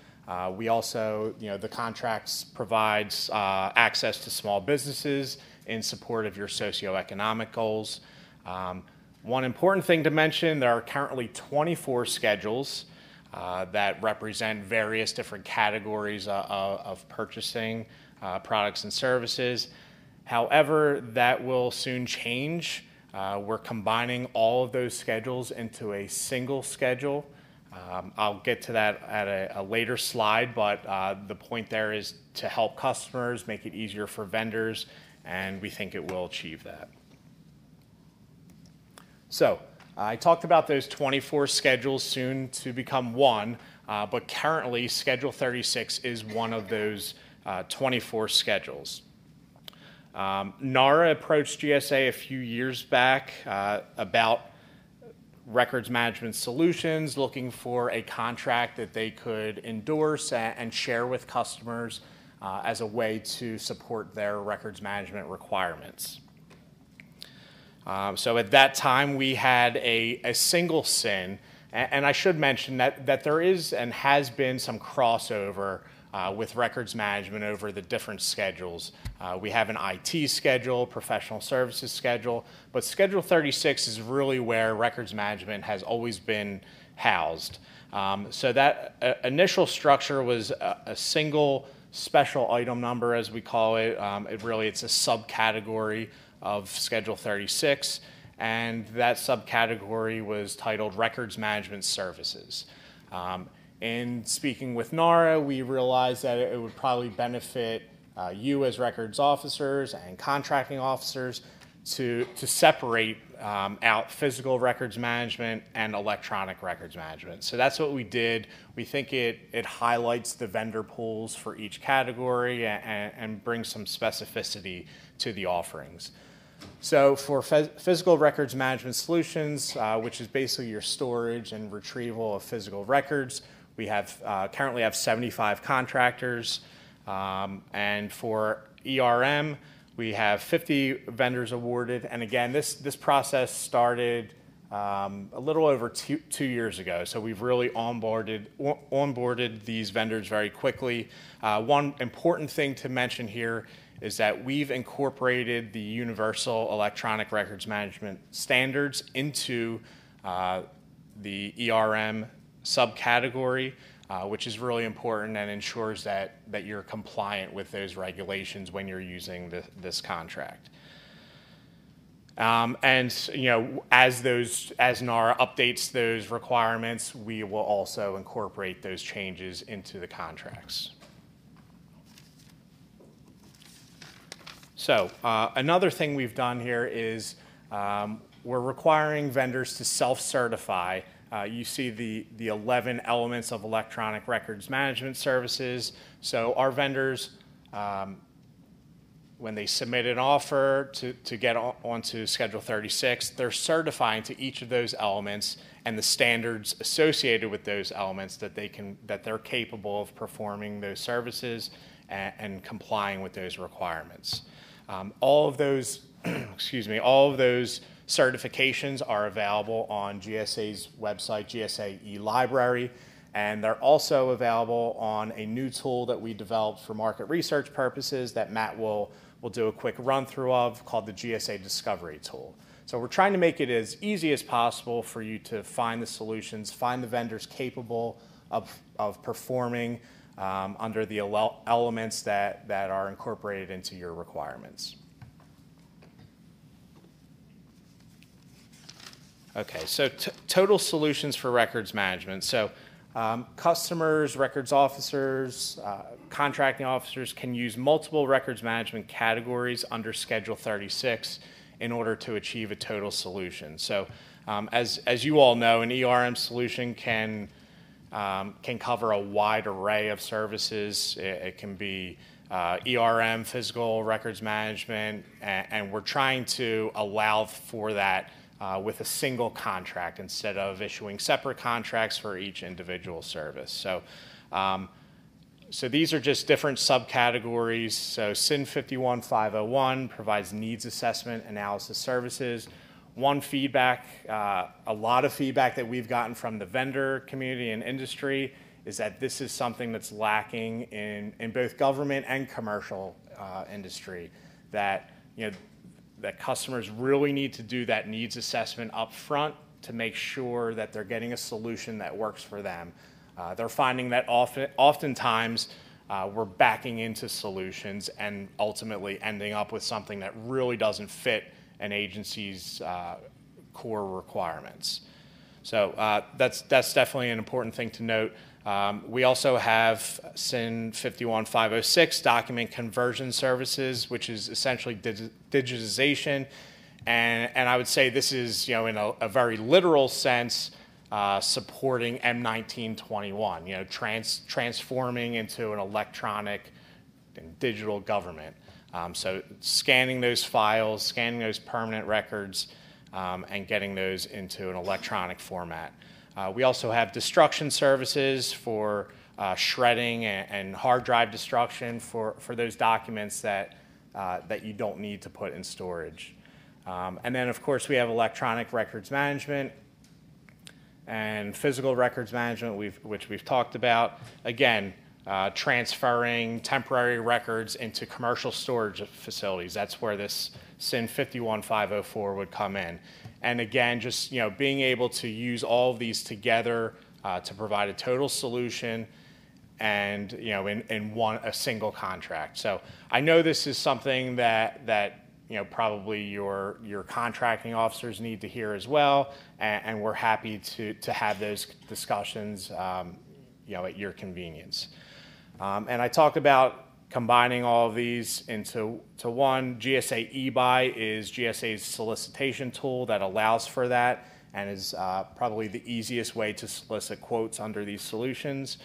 We also, the contracts provides access to small businesses in support of your socioeconomic goals. One important thing to mention, there are currently 24 schedules that represent various different categories of purchasing products and services. However, that will soon change. We're combining all of those schedules into a single schedule. I'll get to that at a later slide, but the point there is to help customers, make it easier for vendors, and we think it will achieve that. So I talked about those 24 schedules soon to become one, but currently Schedule 36 is one of those 24 schedules. NARA approached GSA a few years back about records management solutions, looking for a contract that they could endorse and share with customers as a way to support their records management requirements. So at that time, we had a single SIN, and I should mention that there is and has been some crossover with records management over the different schedules. We have an IT schedule, professional services schedule, but Schedule 36 is really where records management has always been housed. So that initial structure was a single special item number, as we call it. It's a subcategory of Schedule 36, and that subcategory was titled Records Management Services. In speaking with NARA, we realized that it would probably benefit you as records officers and contracting officers to separate out physical records management and electronic records management. So that's what we did. We think it highlights the vendor pools for each category and brings some specificity to the offerings. So for physical records management solutions, which is basically your storage and retrieval of physical records, we have currently have 75 contractors, and for ERM, we have 50 vendors awarded. And again, this process started a little over two years ago. So we've really onboarded these vendors very quickly. One important thing to mention here is that we've incorporated the Universal Electronic Records Management Standards into the ERM subcategory, which is really important and ensures that you're compliant with those regulations when you're using this contract. And as NARA updates those requirements, we will also incorporate those changes into the contracts. So another thing we've done here is we're requiring vendors to self-certify You see the 11 elements of electronic records management services. So our vendors, when they submit an offer to get onto Schedule 36, they're certifying to each of those elements and the standards associated with those elements that they can, that they're capable of performing those services and complying with those requirements. All of those, excuse me, all of those certifications are available on GSA's website, GSA eLibrary, and they're also available on a new tool that we developed for market research purposes that Matt will do a quick run through of, called the GSA Discovery Tool. So we're trying to make it as easy as possible for you to find the solutions, find the vendors capable of performing under the elements that are incorporated into your requirements. Okay, so total solutions for records management. So customers, records officers, contracting officers can use multiple records management categories under Schedule 36 in order to achieve a total solution. So as you all know, an ERM solution can cover a wide array of services. It can be ERM, physical records management, and we're trying to allow for that with a single contract instead of issuing separate contracts for each individual service. So, so these are just different subcategories. So SIN 51501 provides needs assessment analysis services. One feedback, a lot of feedback that we've gotten from the vendor community and industry is that this is something that's lacking in both government and commercial industry, that, you know, that customers really need to do that needs assessment up front to make sure that they're getting a solution that works for them. They're finding that oftentimes we're backing into solutions and ultimately ending up with something that really doesn't fit an agency's core requirements. So that's definitely an important thing to note. We also have SIN 51506, document conversion services, which is essentially digitization. And I would say this is, you know, in a very literal sense, supporting M-19-21, you know, transforming into an electronic and digital government. So scanning those files, scanning those permanent records, and getting those into an electronic format. We also have destruction services for shredding and hard drive destruction for those documents that you don't need to put in storage. And then, of course, we have electronic records management and physical records management, which we've talked about. Again, transferring temporary records into commercial storage facilities. That's where this SIN 51504 would come in. And again, just, you know, being able to use all of these together to provide a total solution, and, you know, in a single contract. So I know this is something that you know, probably your contracting officers need to hear as well, and we're happy to have those discussions, you know, at your convenience. And I talked about combining all of these into one. GSA eBuy is GSA's solicitation tool that allows for that and is probably the easiest way to solicit quotes under these solutions.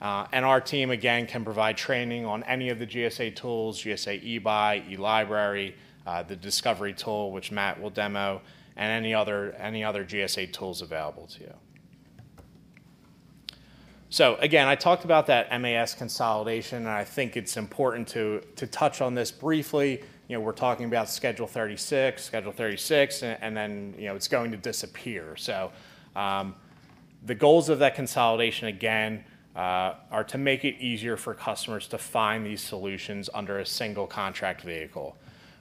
And our team, again, can provide training on any of the GSA tools, GSA eBuy, eLibrary, the Discovery tool, which Matt will demo, and any other GSA tools available to you. So again, I talked about that MAS consolidation, and I think it's important to touch on this briefly. You know, we're talking about Schedule 36, and then, you know, it's going to disappear. So the goals of that consolidation, again, are to make it easier for customers to find these solutions under a single contract vehicle.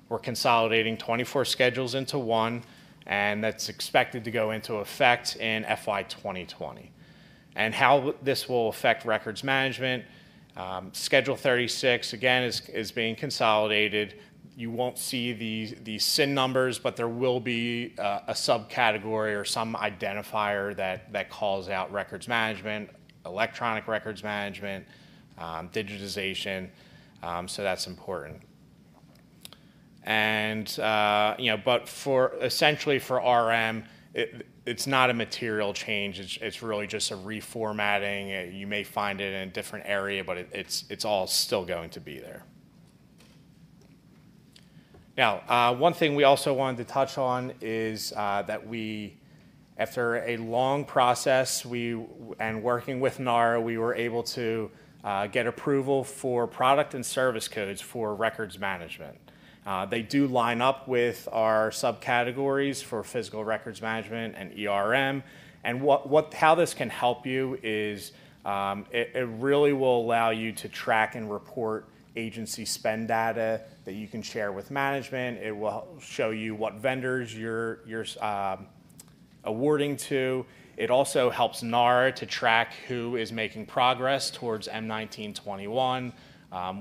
We're consolidating 24 schedules into one, and that's expected to go into effect in FY 2020. And how this will affect records management. Schedule 36, again, is being consolidated. You won't see the SIN numbers, but there will be a subcategory or some identifier that calls out records management, electronic records management, digitization, so that's important. And, you know, but for essentially for RM, It's not a material change. It's really just a reformatting. You may find it in a different area, but it's all still going to be there. Now, one thing we also wanted to touch on is that we, after a long process, and working with NARA, we were able to get approval for product and service codes for records management. They do line up with our subcategories for physical records management and ERM. And how this can help you is it really will allow you to track and report agency spend data that you can share with management. It will show you what vendors you're awarding to. It also helps NARA to track who is making progress towards M-19-21,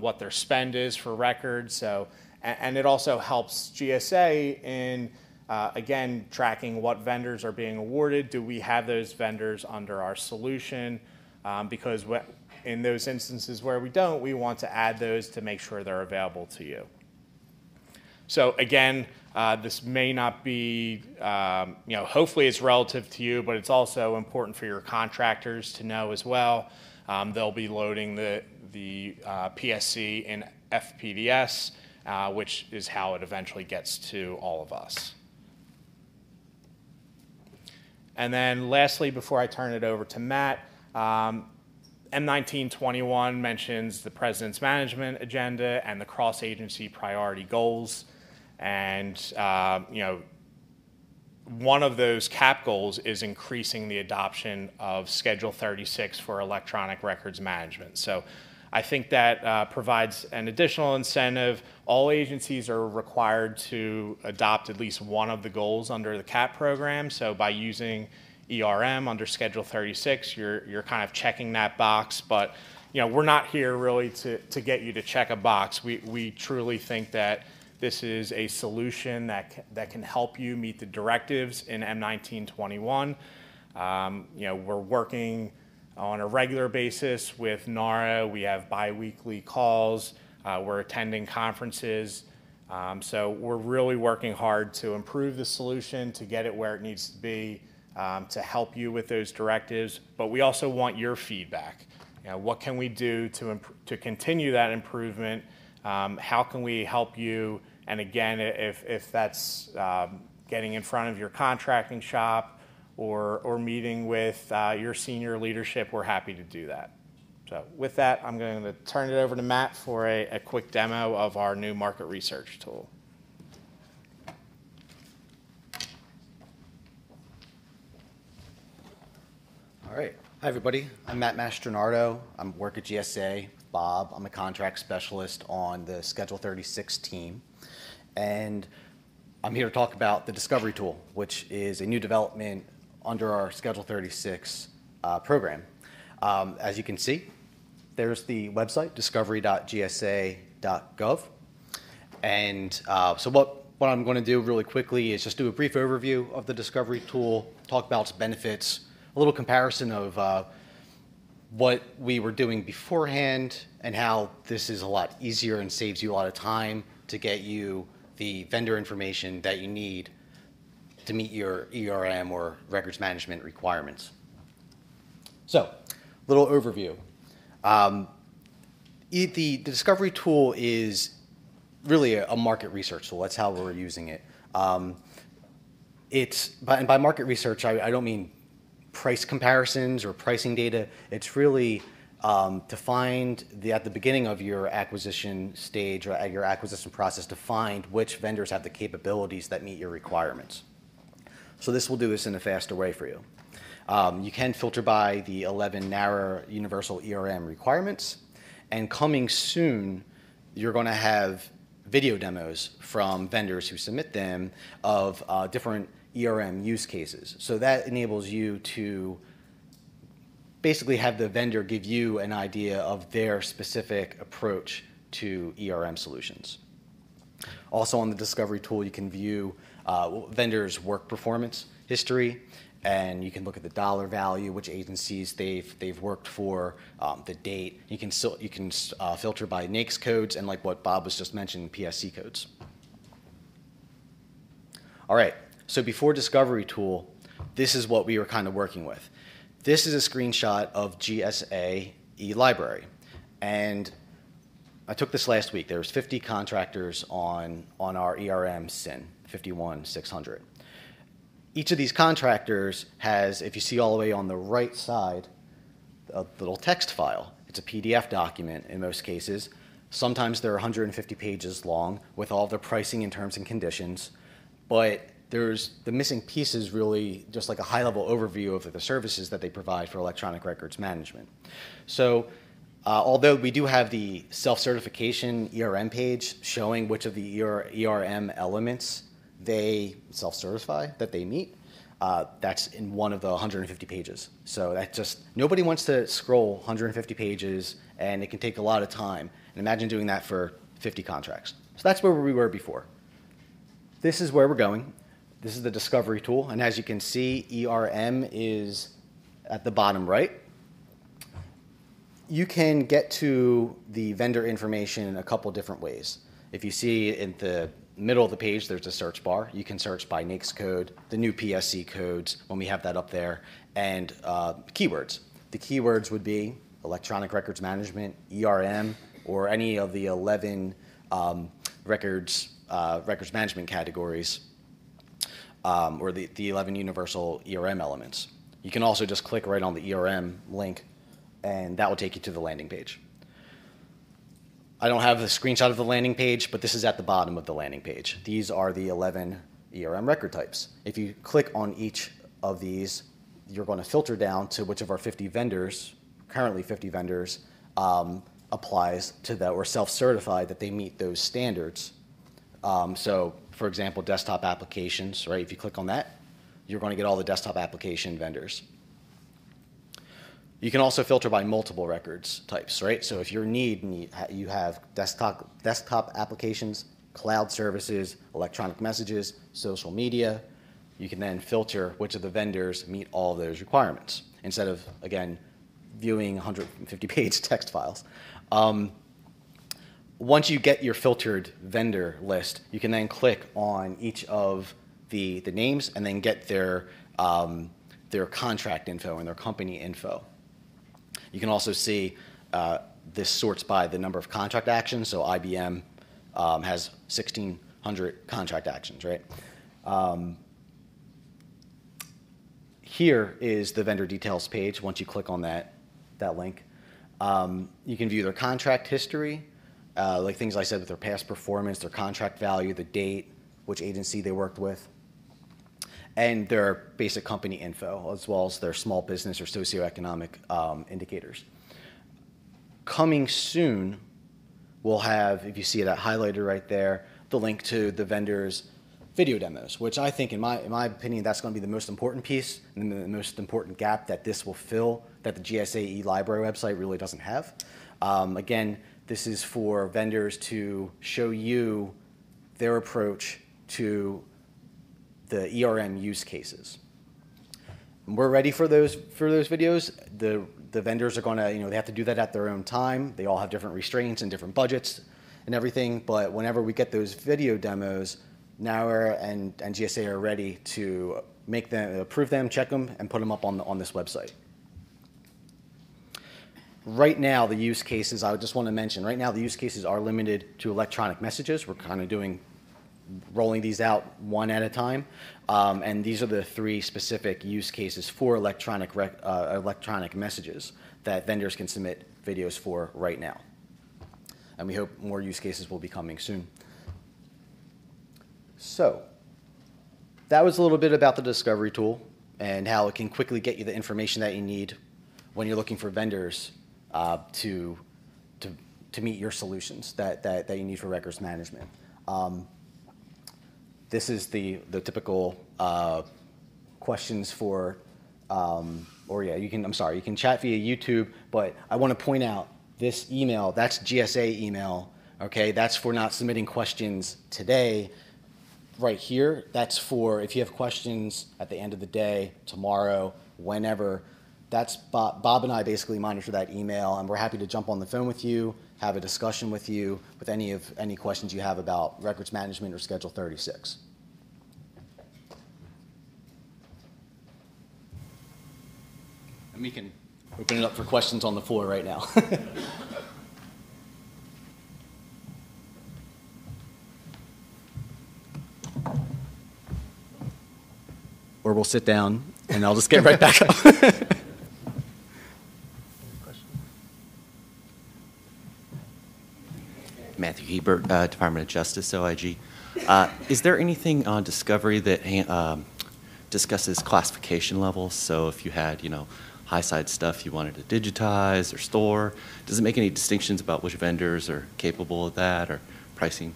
what their spend is for records. So. And it also helps GSA in, again, tracking what vendors are being awarded. Do we have those vendors under our solution? Because in those instances where we don't, we want to add those to make sure they're available to you. So again, this may not be, hopefully it's relative to you, but it's also important for your contractors to know as well. They'll be loading the PSC in FPDS. Which is how it eventually gets to all of us. And then lastly, before I turn it over to Matt, M-19-21 mentions the President's Management Agenda and the cross-agency priority goals. And, one of those CAP goals is increasing the adoption of Schedule 36 for electronic records management. So I think that provides an additional incentive. All agencies are required to adopt at least one of the goals under the CAP program. So by using ERM under Schedule 36, you're kind of checking that box. But we're not here really to get you to check a box. We truly think that this is a solution that can help you meet the directives in M-19-21. We're working on a regular basis with NARA. We have biweekly calls. We're attending conferences. So we're really working hard to improve the solution, to get it where it needs to be, to help you with those directives. But we also want your feedback. What can we do to continue that improvement? How can we help you? And again, if that's getting in front of your contracting shop, or meeting with your senior leadership, we're happy to do that. So with that, I'm going to turn it over to Matt for a quick demo of our new market research tool. All right. Hi, everybody. I'm Matt Mastronardo. I work at GSA. Bob, I'm a contract specialist on the Schedule 36 team. And I'm here to talk about the Discovery tool, which is a new development under our Schedule 36 program. As you can see, there's the website, discovery.gsa.gov. And so what I'm going to do really quickly is just do a brief overview of the Discovery tool, talk about its benefits, a little comparison of what we were doing beforehand and how this is a lot easier and saves you a lot of time to get you the vendor information that you need to meet your ERM or records management requirements. So, little overview. The Discovery tool is really a market research tool. That's how we're using it. By market research, I don't mean price comparisons or pricing data. It's really to find at the beginning of your acquisition stage or at your acquisition process to find which vendors have the capabilities that meet your requirements. So this will do this in a faster way for you. You can filter by the 11 NARA universal ERM requirements. And coming soon, you're going to have video demos from vendors who submit them of different ERM use cases. So that enables you to basically have the vendor give you an idea of their specific approach to ERM solutions. Also on the Discovery tool, you can view vendors' work performance history, and you can look at the dollar value, which agencies they've worked for, the date. You can filter by NAICS codes and, like what Bob was just mentioning, PSC codes. All right. So before Discovery tool, this is what we were kind of working with. This is a screenshot of GSA e-library. And I took this last week. There was 50 contractors on our ERM SIN, 51,600. Each of these contractors has, if you see all the way on the right side, a little text file. It's a PDF document in most cases. Sometimes they're 150 pages long with all the pricing and terms and conditions. But there's the missing piece is really just like a high-level overview of the services that they provide for electronic records management. So although we do have the self-certification ERM page showing which of the ERM elements they self-certify that they meet, that's in one of the 150 pages. So that just, nobody wants to scroll 150 pages, and it can take a lot of time. And imagine doing that for 50 contracts. So that's where we were before. This is where we're going. This is the discovery tool. And as you can see, ERM is at the bottom right. You can get to the vendor information in a couple different ways. If you see in the middle of the page, there's a search bar. You can search by NAICS code, the new PSC codes, when we have that up there, and keywords. The keywords would be electronic records management, ERM, or any of the 11 records management categories, or the 11 universal ERM elements. You can also just click right on the ERM link, and that will take you to the landing page. I don't have a screenshot of the landing page, but this is at the bottom of the landing page. These are the 11 ERM record types. If you click on each of these, you're going to filter down to which of our 50 vendors, currently 50 vendors, applies to that or self-certified that they meet those standards. So, for example, desktop applications, right? If you click on that, you're going to get all the desktop application vendors. You can also filter by multiple records types, right? So if your need, you have desktop applications, cloud services, electronic messages, social media, you can then filter which of the vendors meet all of those requirements instead of, again, viewing 150-page text files. Once you get your filtered vendor list, you can then click on each of the names and then get their contract info and their company info. You can also see this sorts by the number of contract actions. So IBM has 1,600 contract actions, right? Here is the vendor details page. Once you click on that link, you can view their contract history, like things I said with their past performance, their contract value, the date, which agency they worked with, and their basic company info, as well as their small business or socioeconomic indicators. Coming soon, we'll have, if you see that highlighted right there, the link to the vendor's video demos, which I think, in my opinion, that's going to be the most important piece and the most important gap that this will fill that the GSA e-library website really doesn't have. Again, this is for vendors to show you their approach to the ERM use cases. We're ready for those videos. The vendors are going to, they have to do that at their own time. They all have different restraints and different budgets and everything. But whenever we get those video demos, NARA and GSA are ready to make them, approve them, check them, and put them up on this website. Right now, the use cases I just want to mention. Right now, the use cases are limited to electronic messages. We're kind of rolling these out one at a time, and these are the three specific use cases for electronic messages that vendors can submit videos for right now. And we hope more use cases will be coming soon. So that was a little bit about the discovery tool and how it can quickly get you the information that you need when you're looking for vendors to meet your solutions that you need for records management. This is the typical questions for, you can chat via YouTube, but I want to point out this email, that's GSA email, okay? That's for not submitting questions today. Right here, that's for if you have questions at the end of the day, tomorrow, whenever, that's Bob and I basically monitor that email, and we're happy to jump on the phone with you, have a discussion with you with any questions you have about records management or Schedule 36. we can open it up for questions on the floor right now. Or we'll sit down, and I'll just get right back up. Matthew Hebert, Department of Justice, OIG. Is there anything on discovery that discusses classification levels? So if you had, you know, high-side stuff you wanted to digitize or store, does it make any distinctions about which vendors are capable of that or pricing?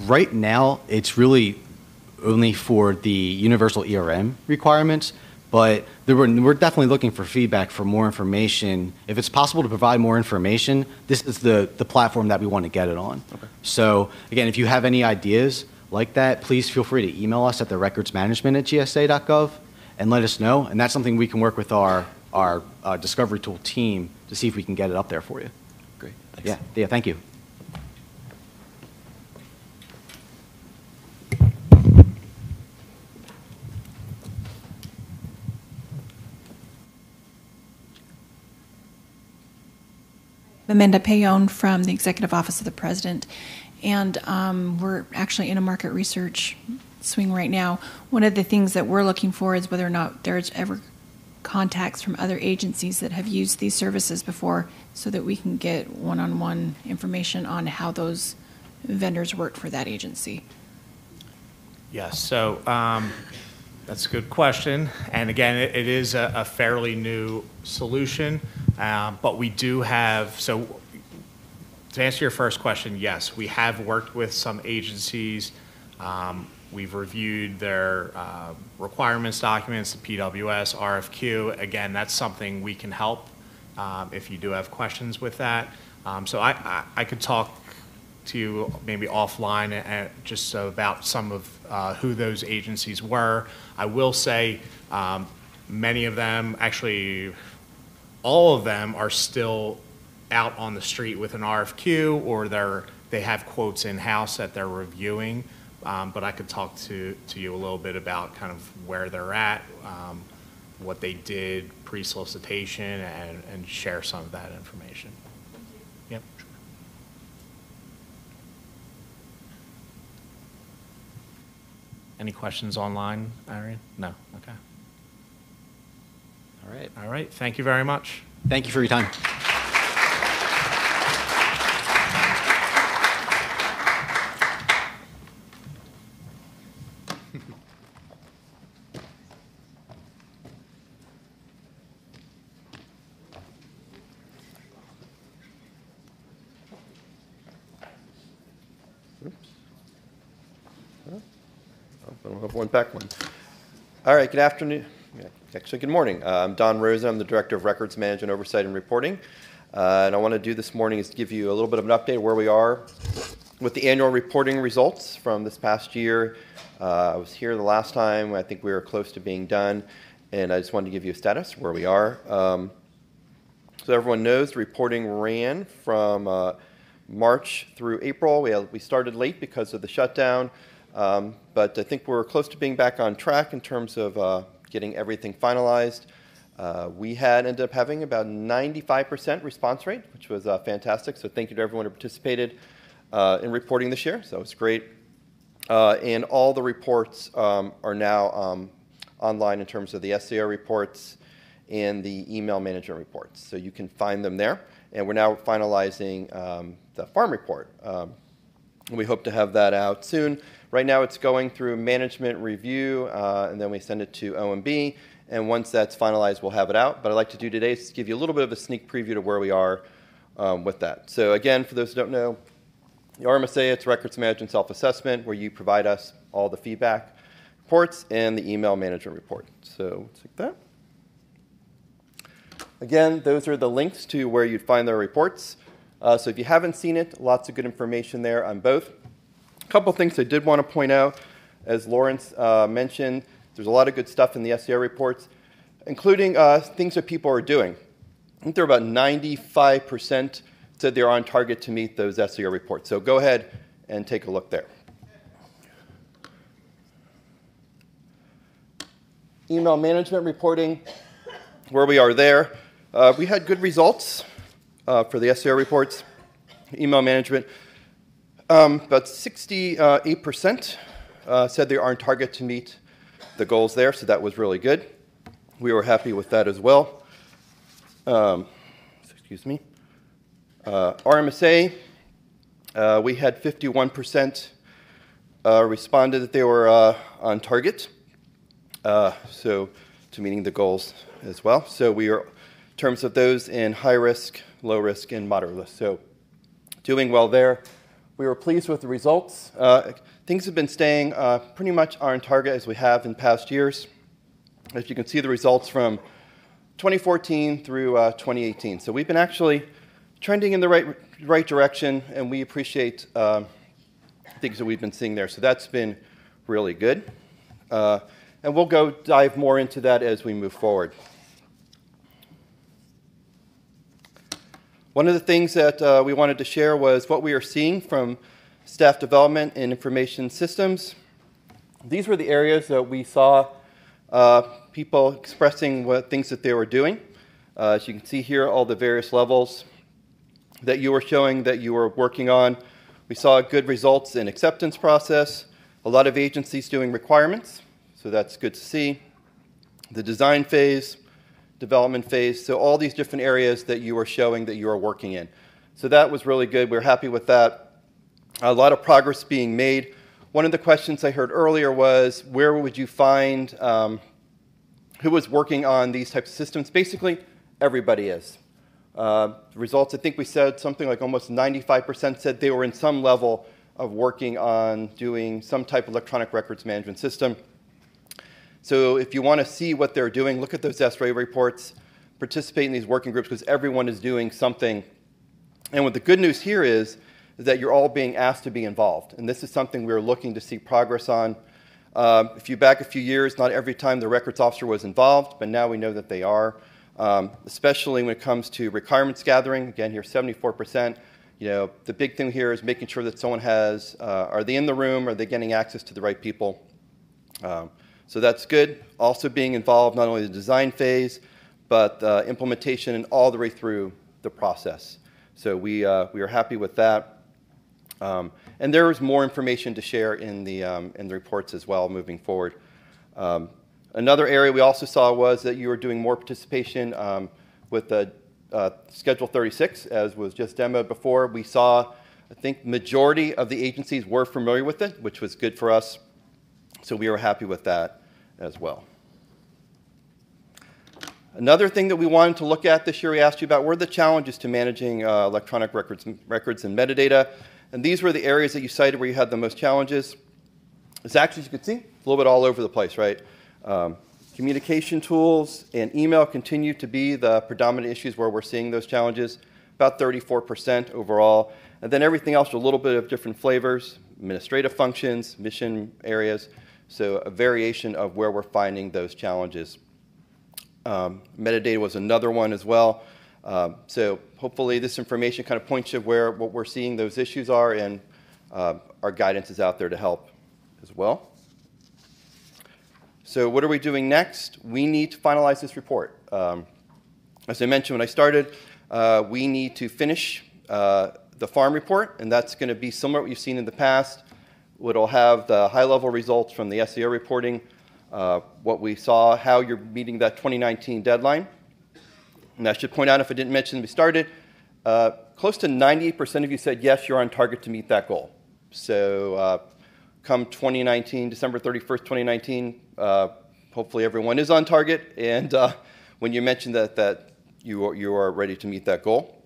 Right now, it's really only for the universal ERM requirements, but we're definitely looking for feedback for more information. If it's possible to provide more information, this is the platform that we want to get it on. Okay. So again, if you have any ideas like that, please feel free to email us at the recordsmanagement@gsa.gov and let us know, and that's something we can work with our discovery tool team to see if we can get it up there for you. Great, thanks. Yeah, thank you. Amanda Payone from the Executive Office of the President, and we're actually in a market research swing right now. One of the things that we're looking for is whether or not there's ever contacts from other agencies that have used these services before, so that we can get one-on-one information on how those vendors work for that agency. Yes, so that's a good question, and again, it is a fairly new solution. But we do have, so to answer your first question, yes, we have worked with some agencies. We've reviewed their requirements documents, the PWS, RFQ. Again, that's something we can help if you do have questions with that. So I could talk to you maybe offline and just about some of who those agencies were. I will say many of them actually, all of them are still out on the street with an RFQ, or they have quotes in-house that they're reviewing, but I could talk to you a little bit about kind of where they're at, what they did pre-solicitation, and share some of that information. Yep. Any questions online, Irene? No, okay. All right. Thank you very much. Thank you for your time. I'll have one back one. All right. Good afternoon. Actually, good morning. I'm Don Rosen. I'm the Director of Records Management Oversight and Reporting. And I want to do this morning is give you a little bit of an update of where we are with the annual reporting results from this past year. I was here the last time. I think we were close to being done. And I just wanted to give you a status where we are. So everyone knows the reporting ran from March through April. We started late because of the shutdown. But I think we're close to being back on track in terms of getting everything finalized. We ended up having about 95% response rate, which was fantastic. So thank you to everyone who participated in reporting this year. So it's great. And all the reports are now online in terms of the SAO reports and the email management reports. So you can find them there. And we're now finalizing the farm report. We hope to have that out soon. Right now it's going through management review, and then we send it to OMB, and once that's finalized, we'll have it out. But I'd like to do today is give you a little bit of a sneak preview to where we are with that. So again, for those who don't know, the RMSA, it's Records Management Self-Assessment, where you provide us all the feedback reports and the email management report. So it's like that. Again, those are the links to where you'd find their reports. So if you haven't seen it, lots of good information there on both. A couple things I did want to point out, as Lawrence mentioned, there's a lot of good stuff in the SAO reports, including things that people are doing. I think there are about 95% said they're on target to meet those SAO reports. So go ahead and take a look there. Email management reporting, where we are there. We had good results for the SAR reports, email management. About 68% said they are on target to meet the goals there, so that was really good. We were happy with that as well. RMSA, we had 51% responded that they were on target, so to meeting the goals as well. So we are, in terms of those, in high risk, low risk, and moderate risk. So doing well there. We were pleased with the results. Things have been staying pretty much on target as we have in past years. As you can see, the results from 2014 through 2018. So we've been actually trending in the right direction, and we appreciate things that we've been seeing there. So that's been really good. And we'll go dive more into that as we move forward. One of the things that we wanted to share was what we are seeing from staff development and information systems. These were the areas that we saw people expressing what things that they were doing. As you can see here, all the various levels that you were showing that you were working on. We saw good results in acceptance process, a lot of agencies doing requirements, so that's good to see. The design phase, development phase, so all these different areas that you are showing that you are working in. So that was really good. We're happy with that. A lot of progress being made. One of the questions I heard earlier was, where would you find who was working on these types of systems? Basically, everybody is. Results, I think we said something like almost 95% said they were in some level of working on doing some type of electronic records management system. So if you want to see what they're doing, look at those SRA reports, participate in these working groups, because everyone is doing something. And what the good news here is that you're all being asked to be involved. And this is something we're looking to see progress on. If you back a few years, not every time the records officer was involved, but now we know that they are, especially when it comes to requirements gathering. Again, here 74%. You know, the big thing here is making sure that someone has, are they in the room? Are they getting access to the right people? So that's good. Also being involved, not only the design phase, but implementation and all the way through the process. So we are happy with that. And there is more information to share in the reports as well moving forward. Another area we also saw was that you were doing more participation with the Schedule 36, as was just demoed before. We saw, I think, majority of the agencies were familiar with it, which was good for us. So we were happy with that as well. Another thing that we wanted to look at this year, we asked you about, were the challenges to managing electronic records and metadata. And these were the areas that you cited where you had the most challenges. It's actually, as you can see, a little bit all over the place, right? Communication tools and email continue to be the predominant issues where we're seeing those challenges, about 34% overall. And then everything else, a little bit of different flavors, administrative functions, mission areas. So a variation of where we're finding those challenges. Metadata was another one as well. So hopefully this information kind of points you where what we're seeing those issues are, and our guidance is out there to help as well. So what are we doing next? We need to finalize this report. As I mentioned when I started, we need to finish the farm report, and that's going to be similar to what you've seen in the past. It'll have the high-level results from the SEO reporting, what we saw, how you're meeting that 2019 deadline. And I should point out, if I didn't mention we started, close to 98% of you said, yes, you're on target to meet that goal. So come 2019, December 31st, 2019, hopefully everyone is on target. And when you mention that you are ready to meet that goal.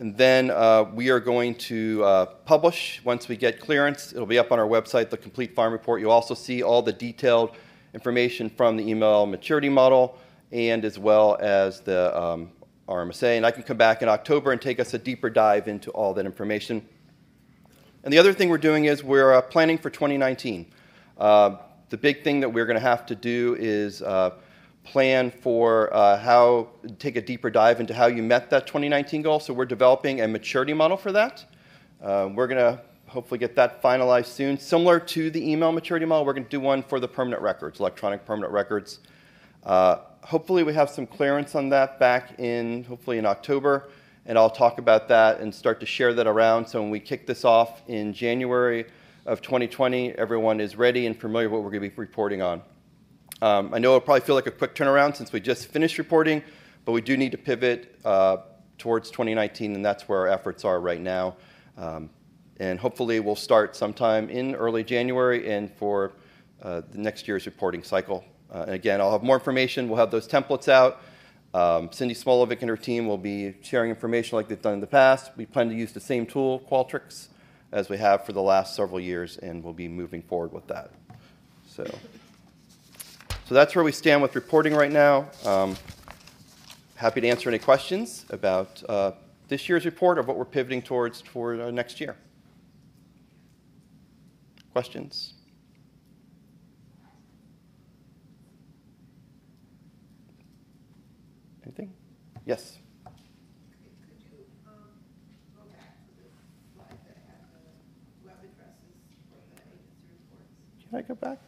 And then we are going to publish, once we get clearance, it'll be up on our website, the complete farm report. You'll also see all the detailed information from the email maturity model and as well as the RMSA. And I can come back in October and take us a deeper dive into all that information. And the other thing we're doing is we're planning for 2019. The big thing that we're going to have to do is plan for how, take a deeper dive into how you met that 2019 goal. So we're developing a maturity model for that. We're going to hopefully get that finalized soon. Similar to the email maturity model, we're going to do one for the permanent records, electronic permanent records. Hopefully we have some clearance on that back in, hopefully in October, and I'll talk about that and start to share that around. So when we kick this off in January of 2020, everyone is ready and familiar with what we're going to be reporting on. I know it'll probably feel like a quick turnaround since we just finished reporting, but we do need to pivot towards 2019, and that's where our efforts are right now. And hopefully we'll start sometime in early January and for the next year's reporting cycle. And again, I'll have more information. We'll have those templates out. Cindy Smolovic and her team will be sharing information like they've done in the past. We plan to use the same tool, Qualtrics, as we have for the last several years, and we'll be moving forward with that. So that's where we stand with reporting right now. Happy to answer any questions about this year's report or what we're pivoting towards for next year. Questions? Anything? Yes. Could you go back to the slide that had the web addresses for the agency reports? Can I go back?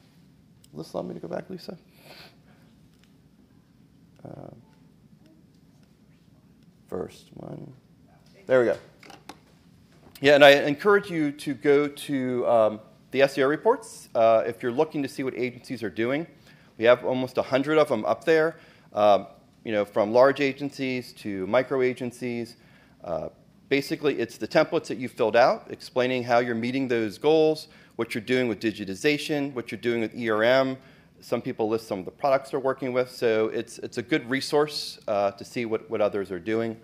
Will this allow me to go back, Lisa? First one. There we go. Yeah, and I encourage you to go to the SEO reports if you're looking to see what agencies are doing. We have almost 100 of them up there. You know, from large agencies to micro agencies. Basically, it's the templates that you filled out, explaining how you're meeting those goals, what you're doing with digitization, what you're doing with ERM. Some people list some of the products they're working with, so it's a good resource to see what others are doing.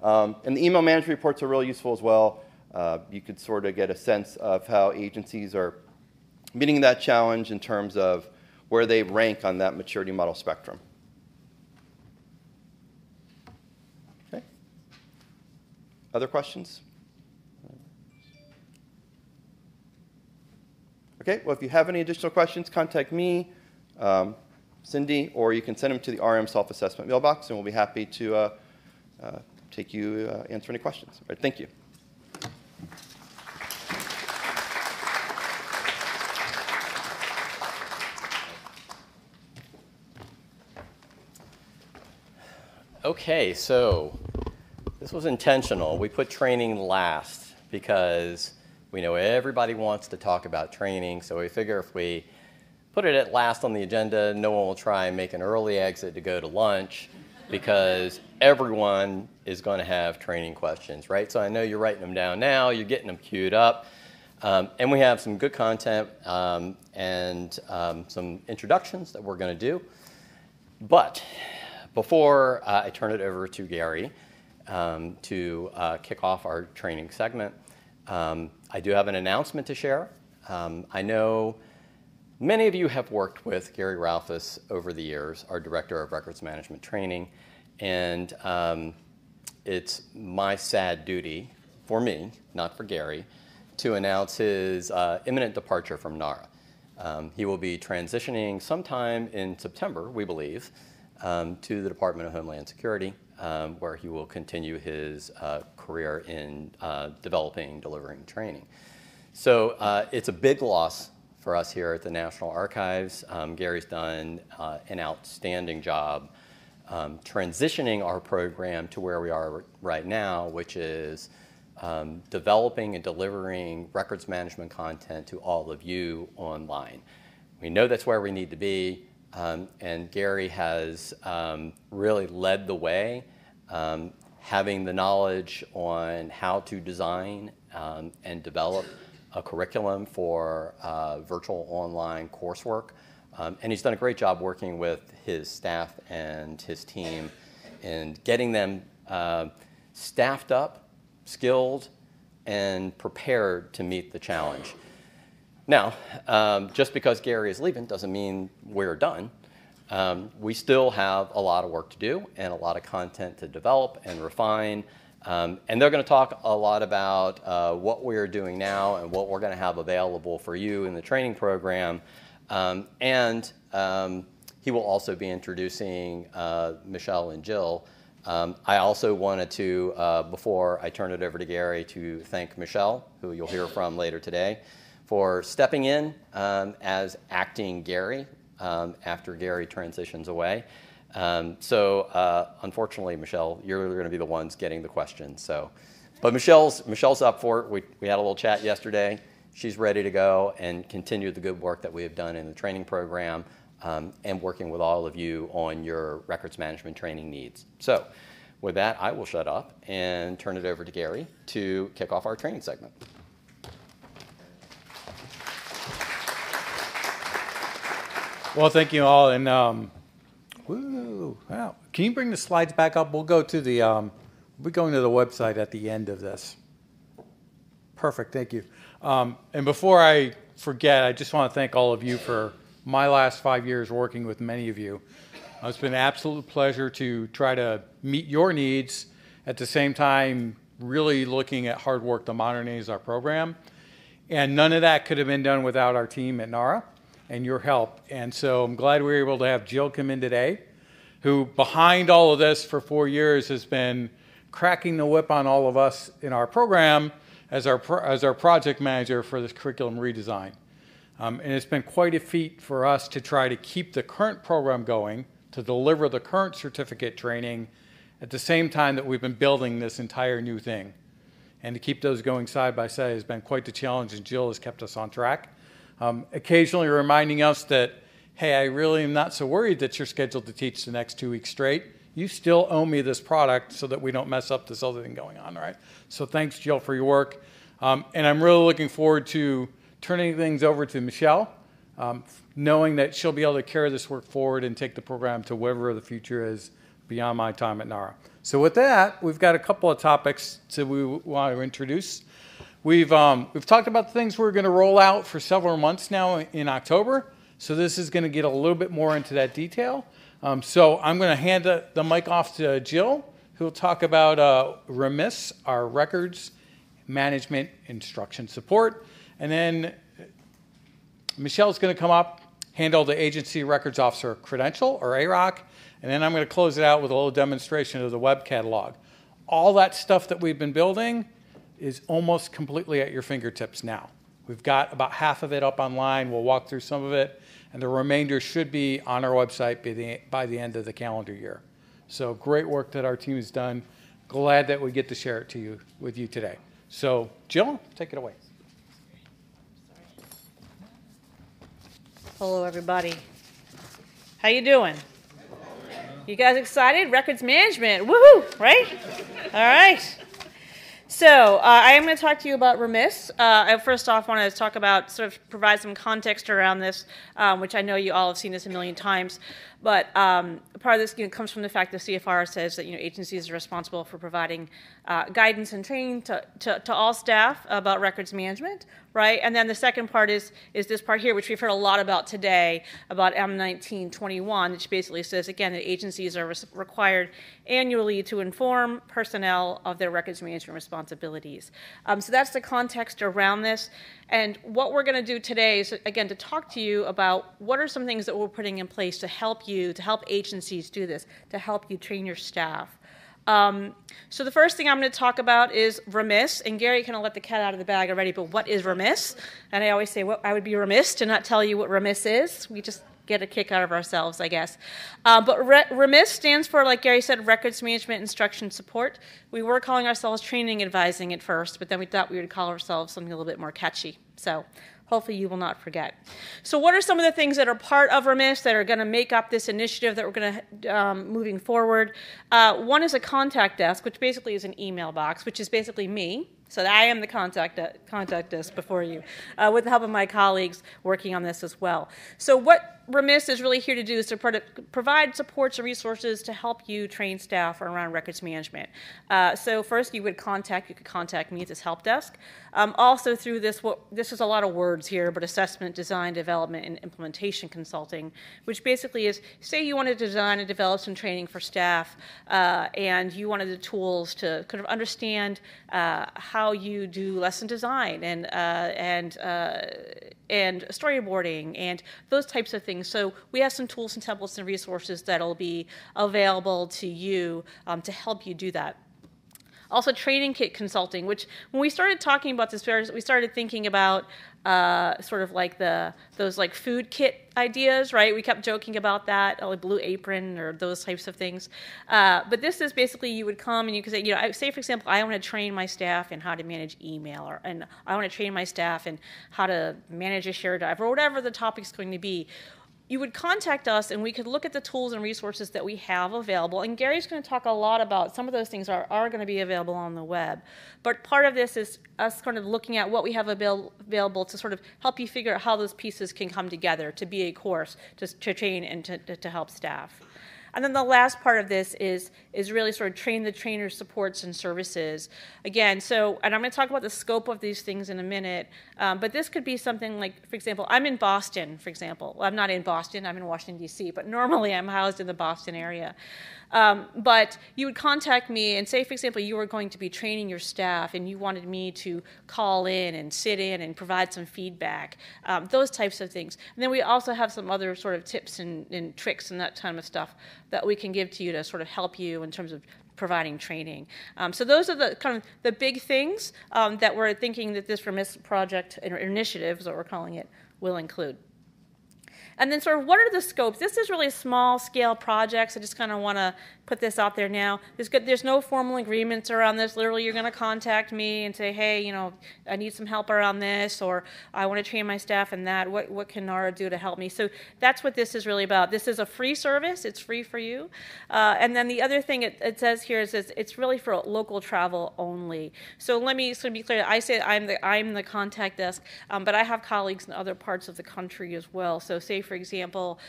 And the email management reports are really useful as well. You could sort of get a sense of how agencies are meeting that challenge in terms of where they rank on that maturity model spectrum. Other questions? Okay, well, if you have any additional questions, contact me, Cindy, or you can send them to the RM self-assessment mailbox, and we'll be happy to answer any questions. All right, thank you. Okay, so this was intentional. We put training last because we know everybody wants to talk about training, so we figure if we put it at last on the agenda, no one will try and make an early exit to go to lunch because everyone is going to have training questions, right? So I know you're writing them down now, you're getting them queued up, and we have some good content and some introductions that we're going to do. But before I turn it over to Gary, to kick off our training segment, I do have an announcement to share. I know many of you have worked with Gary Ralphus over the years, our Director of Records Management Training, and it's my sad duty, for me, not for Gary, to announce his imminent departure from NARA. He will be transitioning sometime in September, we believe, to the Department of Homeland Security, where he will continue his career in developing, delivering training. So it's a big loss for us here at the National Archives. Gary's done an outstanding job transitioning our program to where we are right now, which is developing and delivering records management content to all of you online. We know that's where we need to be. And Gary has really led the way, having the knowledge on how to design and develop a curriculum for virtual online coursework. And he's done a great job working with his staff and his team in getting them staffed up, skilled, and prepared to meet the challenge. Now, just because Gary is leaving doesn't mean we're done. We still have a lot of work to do and a lot of content to develop and refine. And they're going to talk a lot about what we're doing now and what we're going to have available for you in the training program. He will also be introducing Michelle and Jill. I also wanted to, before I turn it over to Gary, to thank Michelle, who you'll hear from later today, for stepping in as acting Gary after Gary transitions away. Unfortunately, Michelle, you're going to be the ones getting the questions. So, but Michelle's up for it. We had a little chat yesterday. She's ready to go and continue the good work that we have done in the training program and working with all of you on your records management training needs. So with that, I will shut up and turn it over to Gary to kick off our training segment. Well, thank you all. And woo, wow. Can you bring the slides back up? We'll go to the, we're going to the website at the end of this. Perfect, thank you. And before I forget, I just want to thank all of you for my last 5 years working with many of you. It's been an absolute pleasure to try to meet your needs at the same time really looking at hard work to modernize our program. And none of that could have been done without our team at NARA and your help. And so I'm glad we were able to have Jill come in today, who behind all of this for 4 years has been cracking the whip on all of us in our program as our project manager for this curriculum redesign. And it's been quite a feat for us to try to keep the current program going, to deliver the current certificate training at the same time that we've been building this entire new thing. And to keep those going side by side has been quite the challenge, and Jill has kept us on track. Occasionally reminding us that, hey, I really am not so worried that you're scheduled to teach the next 2 weeks straight. You still owe me this product so that we don't mess up this other thing going on, right? So thanks, Jill, for your work. And I'm really looking forward to turning things over to Michelle, knowing that she'll be able to carry this work forward and take the program to wherever the future is beyond my time at NARA. So with that, we've got a couple of topics that we want to introduce. We've talked about the things we're going to roll out for several months now in October. So this is going to get a little bit more into that detail. So I'm going to hand the mic off to Jill, who will talk about ReMIS, our Records Management Instruction Support. And then Michelle's going to come up, handle the Agency Records Officer Credential, or AROC. And then I'm going to close it out with a little demonstration of the web catalog. All that stuff that we've been building is almost completely at your fingertips now. We've got about half of it up online. We'll walk through some of it, and the remainder should be on our website by the end of the calendar year. So great work that our team has done. Glad that we get to share it with you today. So Jill, take it away. Hello, everybody. How you doing? You guys excited? Records management, woohoo, right? All right. So I am going to talk to you about ReMIS. I first off want to talk about, sort of provide some context around this, which I know you all have seen this a million times. But part of this comes from the fact that CFR says that agencies are responsible for providing guidance and training to all staff about records management, right? And then the second part is this part here, which we've heard a lot about today, about M-19-21, which basically says, again, that agencies are required annually to inform personnel of their records management responsibilities. So that's the context around this. And what we're going to do today is, again, to talk to you about what are some things that we're putting in place to help you, to help agencies do this, to help you train your staff. So the first thing I'm going to talk about is ReMIS. And Gary kind of let the cat out of the bag already, but what is ReMIS? And I always say, well, I would be remiss to not tell you what ReMIS is. We just get a kick out of ourselves, I guess. But ReMIS stands for, like Gary said, Records Management Instruction Support. We were calling ourselves Training Advising at first, but then we thought we would call ourselves something a little bit more catchy. So hopefully you will not forget. So what are some of the things that are part of ReMIS that are going to make up this initiative that we're going to moving forward? One is a contact desk, which basically is an email box, which is basically me. So I am the contact desk before you, with the help of my colleagues working on this as well. So what ReMIS is really here to do is to provide supports and resources to help you train staff around records management. So first, you could contact me at this help desk. Also through this, this is a lot of words here, but assessment, design, development, and implementation consulting, which basically is, say you want to design and develop some training for staff, and you wanted the tools to kind of understand how you do lesson design and storyboarding and those types of things. So we have some tools and templates and resources that'll be available to you to help you do that. Also training kit consulting, which when we started talking about this, we started thinking about sort of like those like food kit ideas, right? We kept joking about that, like Blue Apron or those types of things. But this is basically you would come and you could say, you know, say for example, I want to train my staff in how to manage email, or and I want to train my staff in how to manage a shared drive, or whatever the topic's going to be. You would contact us and we could look at the tools and resources that we have available. And Gary's going to talk a lot about some of those things are going to be available on the web. But part of this is us kind of looking at what we have available to sort of help you figure out how those pieces can come together to be a course, to train and to help staff. And then the last part of this is really sort of train the trainer supports and services. Again, so, and I'm going to talk about the scope of these things in a minute, but this could be something like, for example, I'm in Boston, for example. Well, I'm not in Boston, I'm in Washington, D.C., but normally I'm housed in the Boston area. But you would contact me and say, for example, you were going to be training your staff and you wanted me to call in and sit in and provide some feedback, those types of things. And then we also have some other sort of tips and tricks and that kind of stuff that we can give to you to sort of help you in terms of providing training. So those are the kind of the big things that we're thinking that this ReMIS project or initiative, is what we're calling it, will include. And then sort of what are the scopes? This is really small scale projects. I just kind of want to put this out there now. There's no formal agreements around this. Literally, you're going to contact me and say, hey, you know, I need some help around this, or I want to train my staff in that. What can NARA do to help me? So that's what this is really about. This is a free service. It's free for you. And then the other thing it says here is it's really for local travel only. So let me sort of be clear. I say I'm the contact desk, but I have colleagues in other parts of the country as well. So say, for example,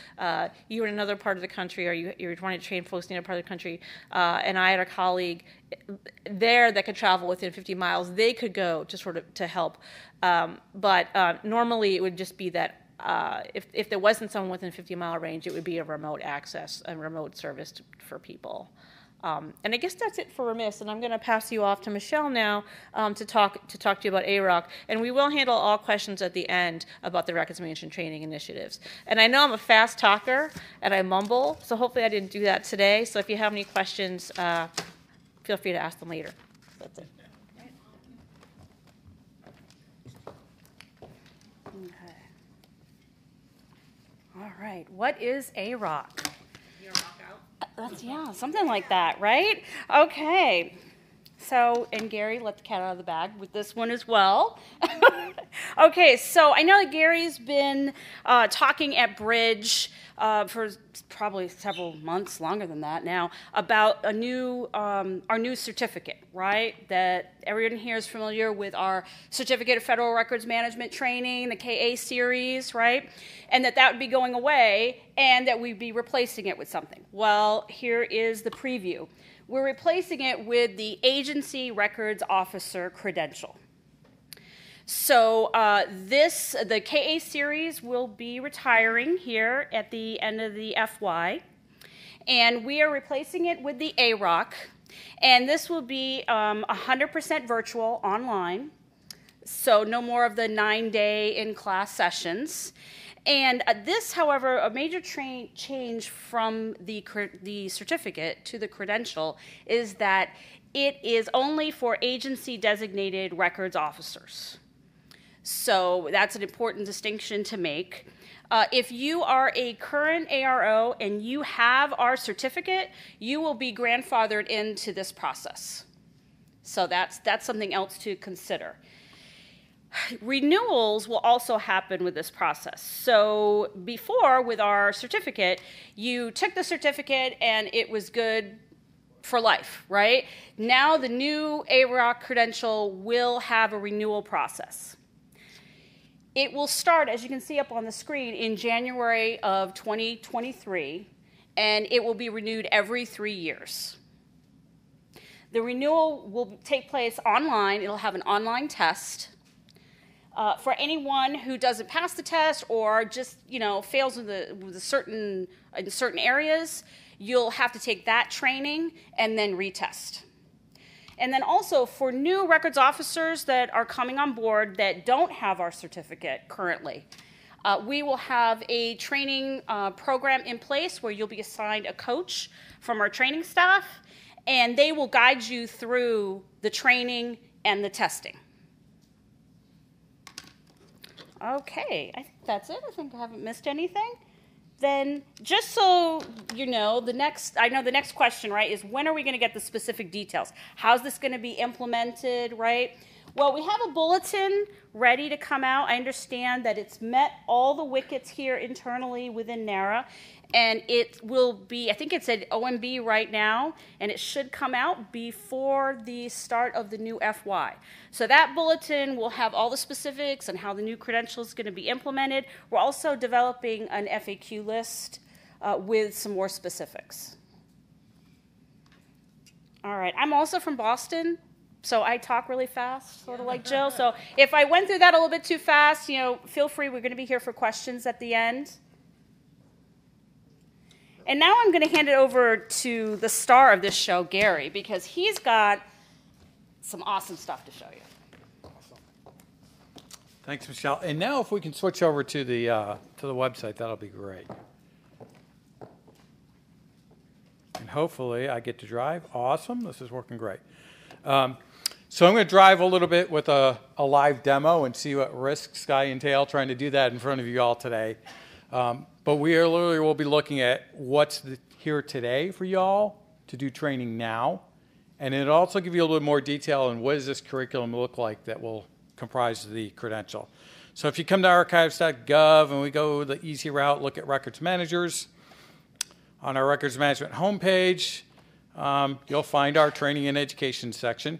you're in another part of the country, or you're trying to train folks in another part of the country, and I had a colleague there that could travel within 50 miles. They could go to sort of to help, but normally it would just be that if there wasn't someone within 50-mile range, it would be a remote access, a remote service for people. And I guess that's it for ReMIS, and I'm going to pass you off to Michelle now to talk to you about AROC, and we will handle all questions at the end about the reconciliation training initiatives. And I know I'm a fast talker, and I mumble, so hopefully I didn't do that today. So if you have any questions, feel free to ask them later. That's it. Okay. All right. What is AROC? That's, yeah, something like that, right? Okay. So, and Gary let the cat out of the bag with this one as well. Okay, so I know that Gary's been talking at Bridge for probably several months, longer than that now, about a new, our new certificate, right? That everyone here is familiar with, our Certificate of Federal Records Management Training, the KA series, right? And that would be going away and that we'd be replacing it with something. Well, here is the preview. We're replacing it with the Agency Records Officer Credential. So the KA series will be retiring here at the end of the FY, and we are replacing it with the AROC, and this will be 100% virtual online, so no more of the 9-day in-class sessions. And this, however, a major change from the certificate to the credential is that it is only for agency-designated records officers. So that's an important distinction to make. If you are a current ARO and you have our certificate, you will be grandfathered into this process. So that's something else to consider. Renewals will also happen with this process. So before, with our certificate, you took the certificate and it was good for life, right? Now the new AROC credential will have a renewal process. It will start, as you can see up on the screen, in January of 2023, and it will be renewed every 3 years. The renewal will take place online. It'll have an online test. For anyone who doesn't pass the test or just, you know, fails in certain areas, you'll have to take that training and then retest. And then also for new records officers that are coming on board that don't have our certificate currently, we will have a training program in place where you'll be assigned a coach from our training staff, and they will guide you through the training and the testing. Okay, I think that's it. I think I haven't missed anything. Then just so you know, the next question, right, is when are we going to get the specific details? How's this going to be implemented, right? Well, we have a bulletin ready to come out. I understand that it's met all the wickets here internally within NARA, and it will be, I think it's at OMB right now, and it should come out before the start of the new FY. So that bulletin will have all the specifics on how the new credential is going to be implemented. We're also developing an FAQ list with some more specifics. All right, I'm also from Boston. So I talk really fast, sort of like Jill. So if I went through that a little bit too fast, you know, feel free. We're going to be here for questions at the end. And now I'm going to hand it over to the star of this show, Gary, because he's got some awesome stuff to show you. Awesome. Thanks, Michelle. And now if we can switch over to the website, that'll be great. And hopefully I get to drive. Awesome. This is working great. So I'm going to drive a little bit with a live demo and see what risks I entail trying to do that in front of you all today. But we are literally will be looking at what's here today for you all to do training now. And it'll also give you a little bit more detail on what does this curriculum look like that will comprise the credential. So if you come to archives.gov and we go the easy route, look at records managers. On our records management homepage, you'll find our training and education section.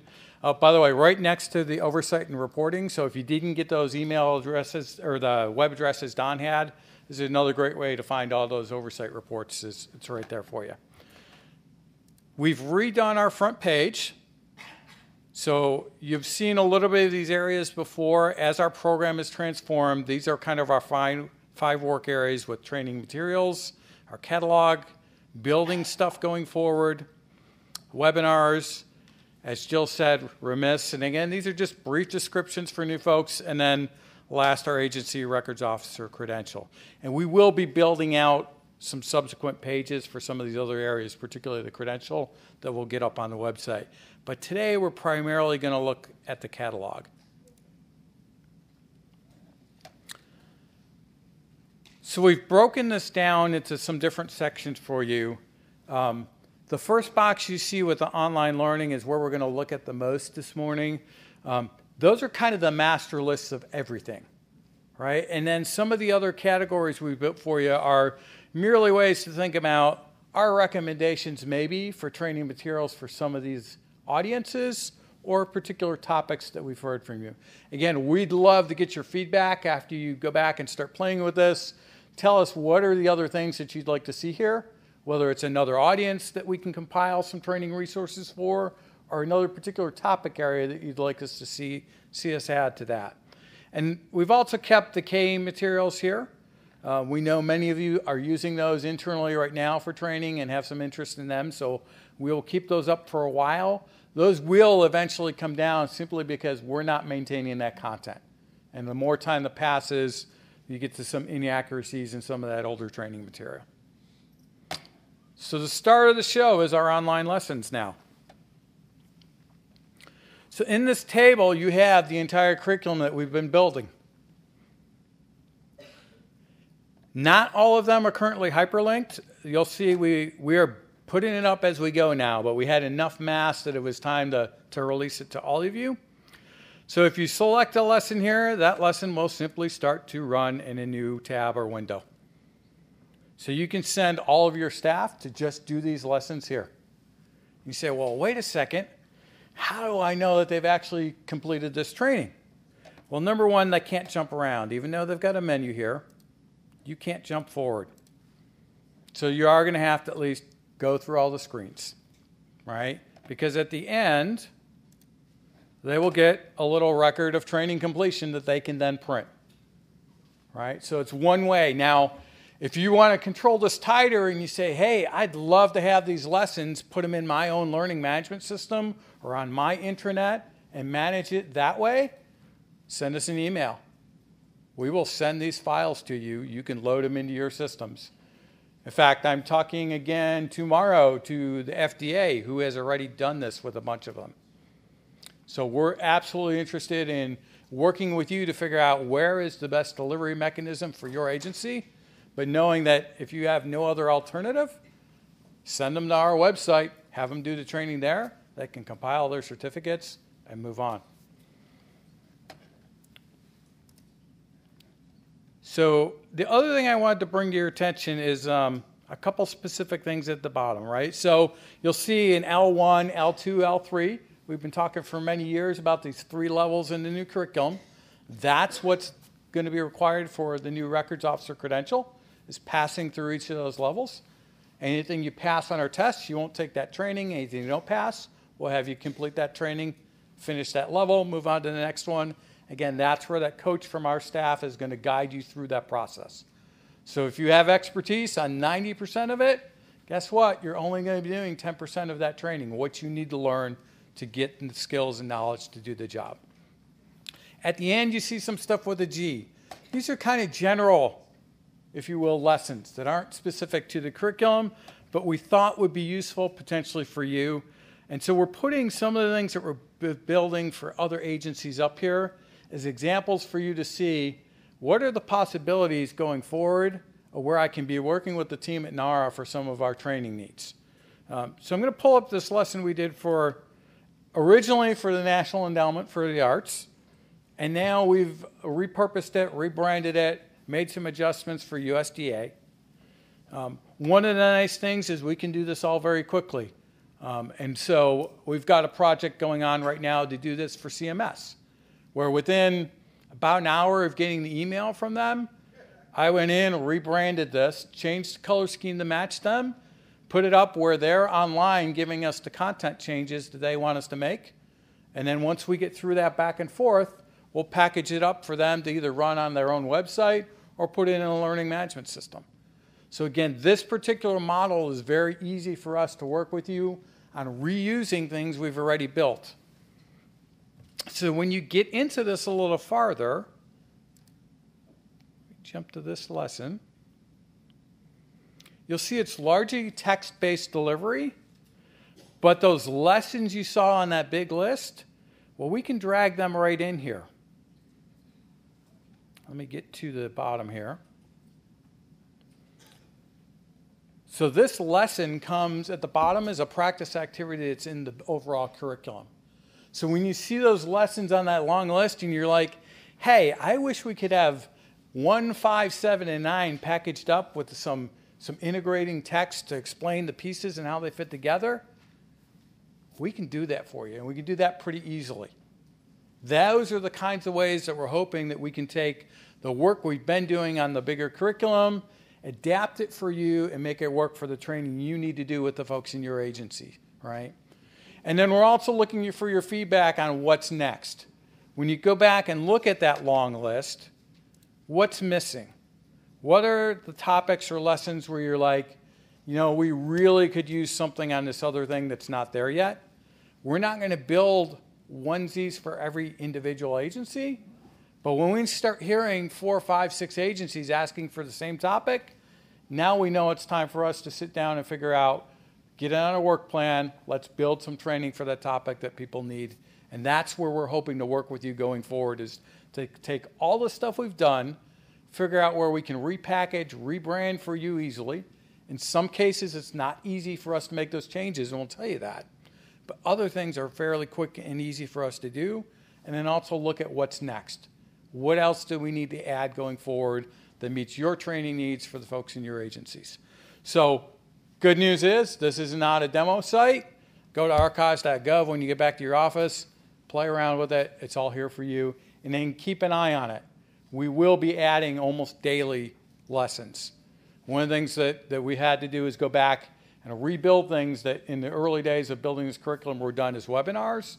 By the way, right next to the oversight and reporting, so if you didn't get those email addresses or the web addresses Don had, this is another great way to find all those oversight reports. It's right there for you. We've redone our front page. So you've seen a little bit of these areas before. As our program is transformed, these are kind of our five work areas with training materials, our catalog, building stuff going forward, webinars, as Jill said, ReMIS. And again, these are just brief descriptions for new folks. And then last, our agency records officer credential. And we will be building out some subsequent pages for some of these other areas, particularly the credential that we'll get up on the website. But today, we're primarily going to look at the catalog. So we've broken this down into some different sections for you. The first box you see with the online learning is where we're going to look at the most this morning. Those are kind of the master lists of everything, right? And then some of the other categories we built for you are merely ways to think about our recommendations maybe for training materials for some of these audiences or particular topics that we've heard from you. Again, we'd love to get your feedback after you go back and start playing with this. Tell us what are the other things that you'd like to see here, whether it's another audience that we can compile some training resources for, or another particular topic area that you'd like us to see us add to that. And we've also kept the KA materials here. We know many of you are using those internally right now for training and have some interest in them, so we'll keep those up for a while. Those will eventually come down simply because we're not maintaining that content. And the more time that passes, you get to some inaccuracies in some of that older training material. So the star of the show is our online lessons now. So in this table, you have the entire curriculum that we've been building. Not all of them are currently hyperlinked. You'll see we are putting it up as we go now, but we had enough mass that it was time to release it to all of you. So if you select a lesson here, that lesson will simply start to run in a new tab or window. So you can send all of your staff to just do these lessons here. You say, well, wait a second. How do I know that they've actually completed this training? Well, number one, they can't jump around. Even though they've got a menu here, you can't jump forward. So you are going to have to at least go through all the screens, right? Because at the end, they will get a little record of training completion that they can then print, right? So it's one way. Now, if you want to control this tighter and you say, hey, I'd love to have these lessons, put them in my own learning management system or on my intranet and manage it that way, send us an email. We will send these files to you. You can load them into your systems. In fact, I'm talking again tomorrow to the FDA, who has already done this with a bunch of them. So we're absolutely interested in working with you to figure out where is the best delivery mechanism for your agency, but knowing that if you have no other alternative, send them to our website, have them do the training there, they can compile their certificates and move on. So the other thing I wanted to bring to your attention is a couple specific things at the bottom, right? So you'll see in L1, L2, L3, we've been talking for many years about these three levels in the new curriculum. That's what's going to be required for the new records officer credential, is passing through each of those levels. Anything you pass on our tests, you won't take that training. Anything you don't pass, we'll have you complete that training, finish that level, move on to the next one. Again, that's where that coach from our staff is going to guide you through that process. So if you have expertise on 90% of it, guess what? You're only going to be doing 10% of that training, what you need to learn to get the skills and knowledge to do the job. At the end, you see some stuff with a G. These are kind of general, if you will, lessons that aren't specific to the curriculum, but we thought would be useful potentially for you. And so we're putting some of the things that we're building for other agencies up here as examples for you to see what are the possibilities going forward of where I can be working with the team at NARA for some of our training needs. So I'm going to pull up this lesson we did for originally for the National Endowment for the Arts, and now we've repurposed it, rebranded it, made some adjustments for USDA. One of the nice things is we can do this all very quickly. And so we've got a project going on right now to do this for CMS, where within about an hour of getting the email from them, I went in, rebranded this, changed the color scheme to match them, put it up where they're online giving us the content changes that they want us to make. And then once we get through that back and forth, we'll package it up for them to either run on their own website or put it in a learning management system. So again, this particular model is very easy for us to work with you on reusing things we've already built. So when you get into this a little farther, jump to this lesson. You'll see it's largely text-based delivery, but those lessons you saw on that big list, well, we can drag them right in here. Let me get to the bottom here. So this lesson comes at the bottom as a practice activity that's in the overall curriculum. So when you see those lessons on that long list and you're like, hey, I wish we could have 1, 5, 7, and 9 packaged up with some integrating text to explain the pieces and how they fit together, we can do that for you, and we can do that pretty easily. Those are the kinds of ways that we're hoping that we can take the work we've been doing on the bigger curriculum, adapt it for you, and make it work for the training you need to do with the folks in your agency, right? And then we're also looking for your feedback on what's next. When you go back and look at that long list, what's missing? What are the topics or lessons where you're like, you know, we really could use something on this other thing that's not there yet? We're not going to build onesies for every individual agency, but when we start hearing 4, 5, 6 agencies asking for the same topic, now we know it's time for us to sit down and figure out, get it on a work plan, let's build some training for that topic that people need. And that's where we're hoping to work with you going forward, is to take all the stuff we've done, figure out where we can repackage, rebrand for you easily. In some cases, it's not easy for us to make those changes, and we'll tell you that. But other things are fairly quick and easy for us to do. And then also look at what's next. What else do we need to add going forward that meets your training needs for the folks in your agencies? So good news is, this is not a demo site. Go to archives.gov when you get back to your office. Play around with it. It's all here for you. And then keep an eye on it. We will be adding almost daily lessons. One of the things that we had to do is go back and rebuild things that in the early days of building this curriculum were done as webinars.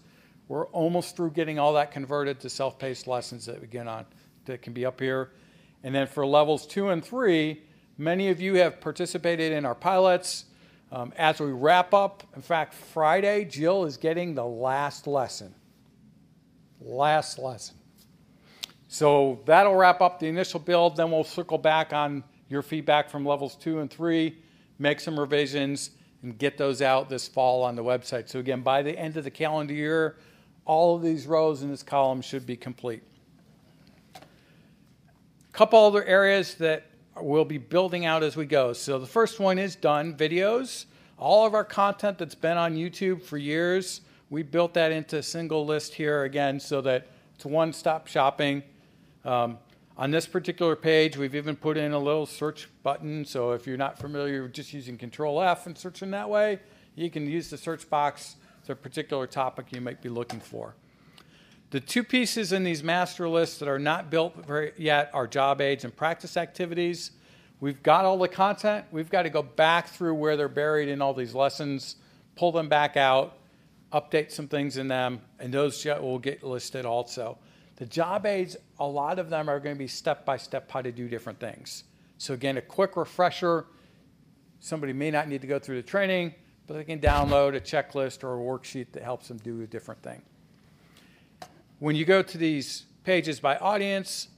We're almost through getting all that converted to self-paced lessons that we get on that can be up here. And then for levels 2 and 3, many of you have participated in our pilots. As we wrap up, in fact, Friday, Jill is getting the last lesson. Last lesson. So that'll wrap up the initial build. Then we'll circle back on your feedback from levels 2 and 3, make some revisions, and get those out this fall on the website. So again, by the end of the calendar year, all of these rows in this column should be complete. A couple other areas that we'll be building out as we go. So the first one is done, videos. All of our content that's been on YouTube for years, we built that into a single list here again so that it's one-stop shopping. On this particular page, we've even put in a little search button. So if you're not familiar with just using Control-F and searching that way, you can use the search box to a particular topic you might be looking for. The two pieces in these master lists that are not built yet are job aids and practice activities. We've got all the content. We've got to go back through where they're buried in all these lessons, pull them back out, update some things in them, and those will get listed also. The job aids, a lot of them are going to be step-by-step how to do different things. So again, a quick refresher. Somebody may not need to go through the training, but they can download a checklist or a worksheet that helps them do a different thing. When you go to these pages by audience,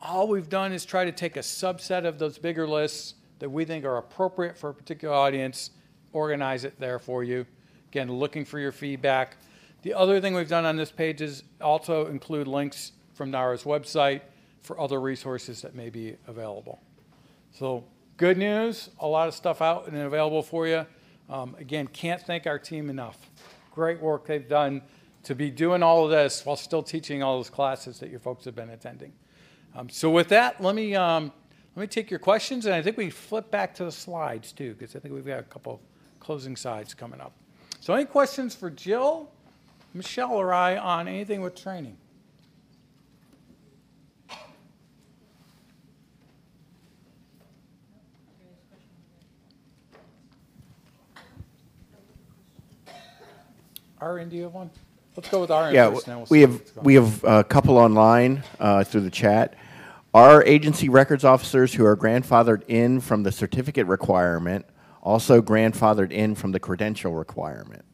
all we've done is try to take a subset of those bigger lists that we think are appropriate for a particular audience, organize it there for you. Again, looking for your feedback. The other thing we've done on this page is also include links from NARA's website for other resources that may be available. So good news, a lot of stuff out and available for you. Again, can't thank our team enough. Great work they've done to be doing all of this while still teaching all those classes that your folks have been attending. So with that, let me take your questions, and I think we flip back to the slides too, because I think we've got a couple closing slides coming up. So any questions for Jill, Michelle, or I on anything with training? RN, do you have one? Let's go with RN. Yeah, first, we'll we have a couple online through the chat. Are agency records officers who are grandfathered in from the certificate requirement also grandfathered in from the credential requirement?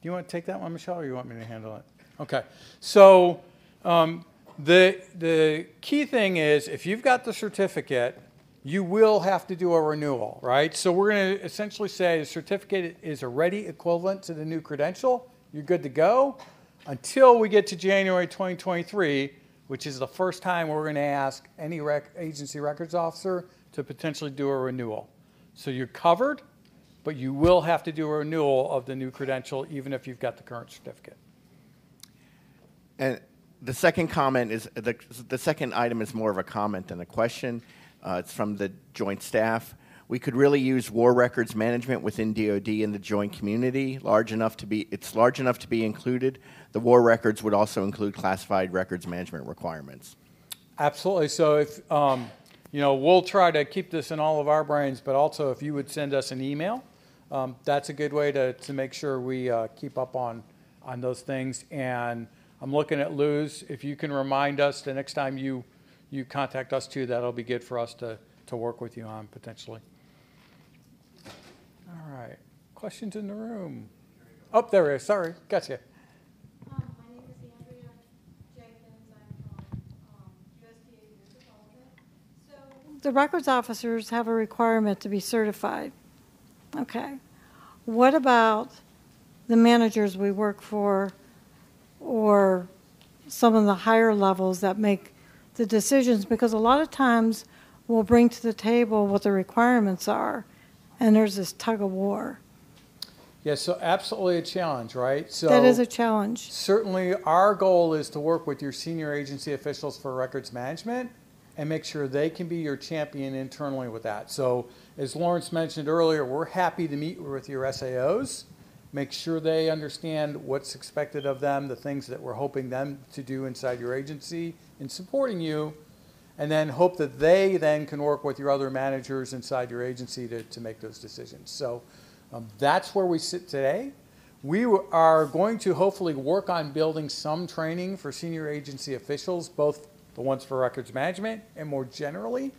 Do you want to take that one, Michelle, or you want me to handle it? Okay. So the key thing is if you've got the certificate, you will have to do a renewal, right? So we're going to essentially say the certificate is a ready equivalent to the new credential. You're good to go until we get to January 2023, which is the first time we're going to ask any agency records officer to potentially do a renewal. So you're covered, but you will have to do a renewal of the new credential even if you've got the current certificate. And the second comment is, the second item is more of a comment than a question. It's from the joint staff. We could really use war records management within DoD and the joint community. It's large enough to be included. The war records would also include classified records management requirements. Absolutely. So if, you know, we'll try to keep this in all of our brains, but also if you would send us an email, that's a good way to make sure we keep up on those things. And I'm looking at Luz. If you can remind us the next time you contact us too, that'll be good for us to work with you on potentially. All right, questions in the room? Oh, there we are. Sorry, gotcha. My name is Andrea Jenkins. I'm from USDA Youth Development. So the records officers have a requirement to be certified. Okay. What about the managers we work for or some of the higher levels that make the decisions? Because a lot of times we'll bring to the table what the requirements are, and there's this tug of war. Yeah, so absolutely a challenge, right? So that is a challenge. Certainly our goal is to work with your senior agency officials for records management and make sure they can be your champion internally with that. So as Lawrence mentioned earlier, we're happy to meet with your SAOs, make sure they understand what's expected of them, the things that we're hoping them to do inside your agency in supporting you, and then hope that they then can work with your other managers inside your agency to make those decisions. So that's where we sit today. We are going to hopefully work on building some training for senior agency officials, both the ones for records management and more generally.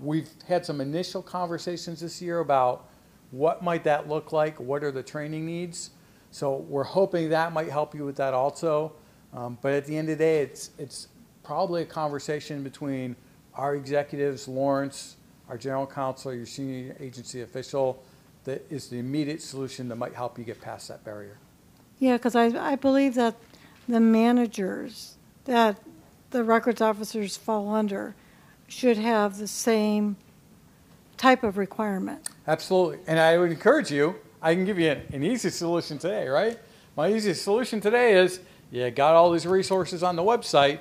We've had some initial conversations this year about what might that look like, what are the training needs. So we're hoping that might help you with that also. But at the end of the day, it's probably a conversation between our executives, Lawrence, our general counsel, your senior agency official, that is the immediate solution that might help you get past that barrier. Yeah, because I believe that the managers that the records officers fall under should have the same type of requirement. Absolutely. And I would encourage you, I can give you an easy solution today, right? My easiest solution today is you got all these resources on the website.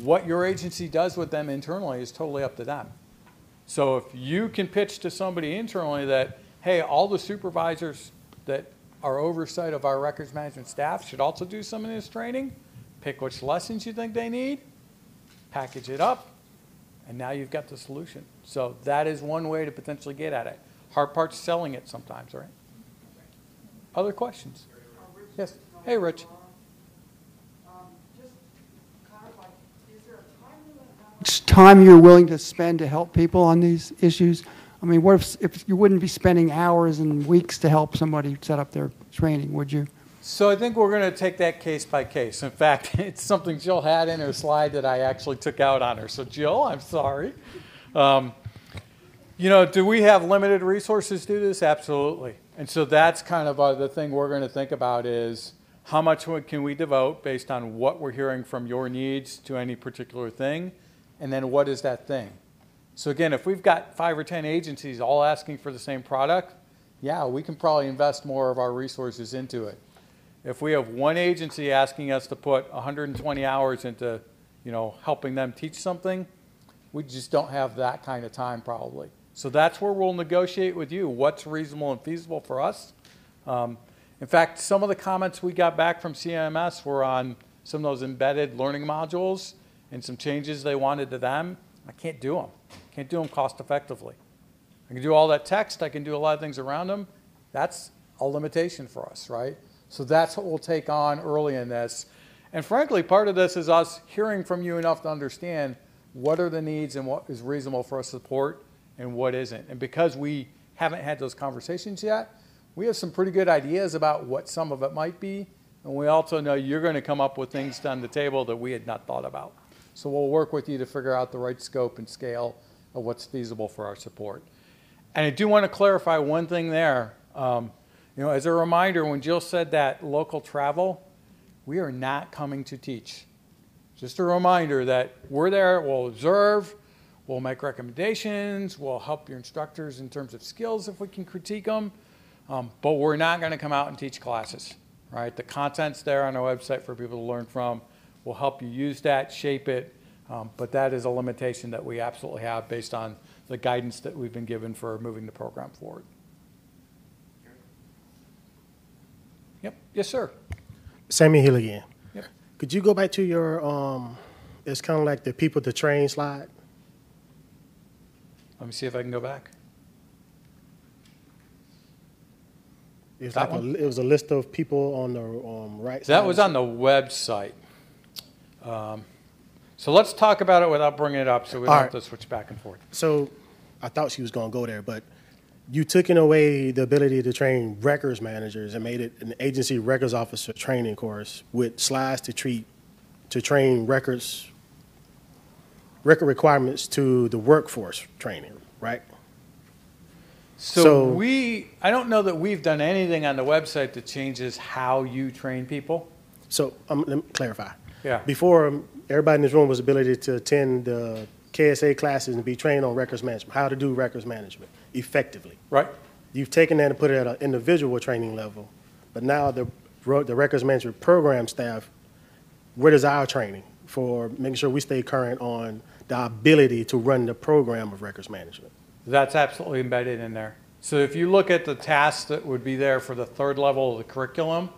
What your agency does with them internally is totally up to them. So if you can pitch to somebody internally that, hey, all the supervisors that are oversight of our records management staff should also do some of this training, pick which lessons you think they need, package it up, and now you've got the solution. So that is one way to potentially get at it. Hard part's selling it sometimes, right? Other questions? Yes. Hey, Rich. Time you're willing to spend to help people on these issues? I mean, what if you wouldn't be spending hours and weeks to help somebody set up their training, would you? So I think we're going to take that case by case. In fact, it's something Jill had in her slide that I actually took out on her. So Jill, I'm sorry. You know, do we have limited resources to do this? Absolutely. And so that's kind of the thing we're going to think about is how much can we devote based on what we're hearing from your needs to any particular thing? And then what is that thing? So again, if we've got 5 or 10 agencies all asking for the same product, yeah, we can probably invest more of our resources into it. If we have one agency asking us to put 120 hours into, you know, helping them teach something, we just don't have that kind of time probably. So that's where we'll negotiate with you what's reasonable and feasible for us. In fact, some of the comments we got back from CMS were on some of those embedded learning modules and some changes they wanted to them. I can't do them. Can't do them cost effectively. I can do all that text. I can do a lot of things around them. That's a limitation for us, right? So that's what we'll take on early in this. And frankly, part of this is us hearing from you enough to understand what are the needs and what is reasonable for us to support and what isn't. And because we haven't had those conversations yet, we have some pretty good ideas about what some of it might be. And we also know you're going to come up with things on the table that we had not thought about. So we'll work with you to figure out the right scope and scale of what's feasible for our support. And I do want to clarify one thing there. You know, as a reminder, when Jill said that local travel, we are not coming to teach. Just a reminder that we're there, we'll observe, we'll make recommendations, we'll help your instructors in terms of skills if we can critique them, but we're not going to come out and teach classes, right? The content's there on our website for people to learn from. We'll help you use that, shape it, but that is a limitation that we absolutely have based on the guidance that we've been given for moving the program forward. Yep. Yes, sir. Sammy Hill again. Yep. Could you go back to your, it's kind of like the people to train slide? Let me see if I can go back. It was, like it was a list of people on the right side. That was on the website. So let's talk about it without bringing it up so we don't have to switch back and forth. So I thought she was going to go there, but you took away the ability to train records managers and made it an agency records officer training course with slides to train record requirements to the workforce training, right? So I don't know that we've done anything on the website that changes how you train people. So let me clarify. Yeah. Before, everybody in this room was ability to attend the KSA classes and be trained on records management, how to do records management effectively. Right. You've taken that and put it at an individual training level, but now the records management program staff, where does our training for making sure we stay current on the ability to run the program of records management? That's absolutely embedded in there. So if you look at the tasks that would be there for the third level of the curriculum,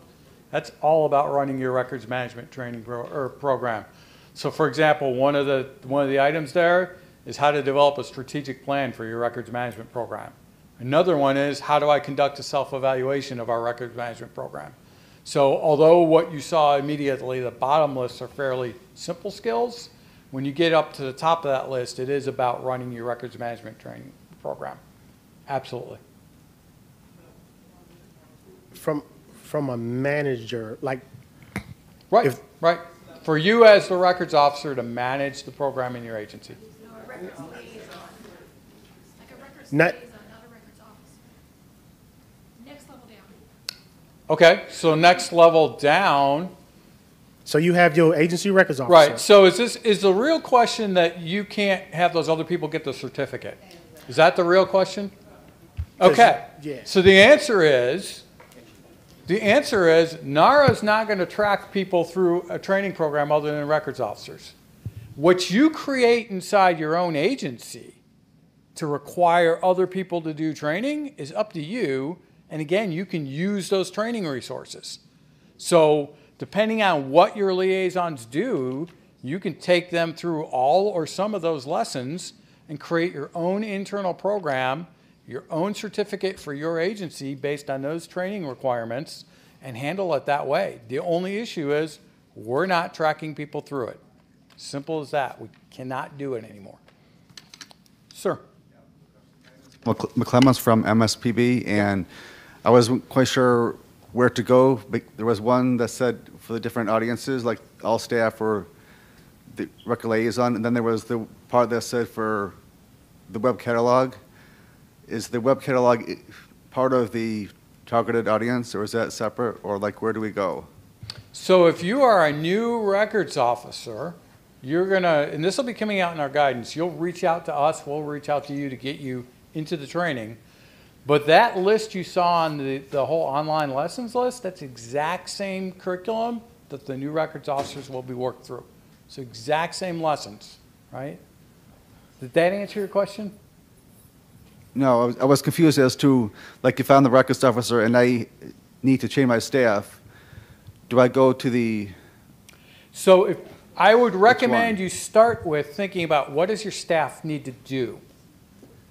that's all about running your records management training program. So for example, one of the items there is how to develop a strategic plan for your records management program. Another one is how do I conduct a self-evaluation of our records management program. So although what you saw immediately, the bottom lists are fairly simple skills, when you get up to the top of that list, it is about running your records management training program. Absolutely. From a manager, like, right, for you as the records officer to manage the program in your agency. records liaison, like a records liaison, not a records officer. Next level down. Okay, so next level down. So you have your agency records officer. Right. So is the real question that you can't have those other people get the certificate? Is that the real question? Okay. Yeah. So the answer is NARA is not going to track people through a training program other than records officers. What you create inside your own agency to require other people to do training is up to you. And again, you can use those training resources. So depending on what your liaisons do, you can take them through all or some of those lessons and create your own internal program, your own certificate for your agency based on those training requirements, and handle it that way. The only issue is we're not tracking people through it. Simple as that. We cannot do it anymore. Sir. McClemens from MSPB, and I wasn't quite sure where to go, but there was one that said for the different audiences, like all staff or the record liaison, and then there was the part that said for the web catalog. Is the web catalog part of the targeted audience, or is that separate, or like where do we go? So if you are a new records officer, you're gonna, and this will be coming out in our guidance, you'll reach out to us, we'll reach out to you to get you into the training. But that list you saw on the whole online lessons list, that's exact same curriculum that the new records officers will be worked through. So exact same lessons, right? Did that answer your question? No, I was confused as to, like, if I'm the records officer and I need to change my staff, do I go to the... So if, I would recommend you start with thinking about what does your staff need to do,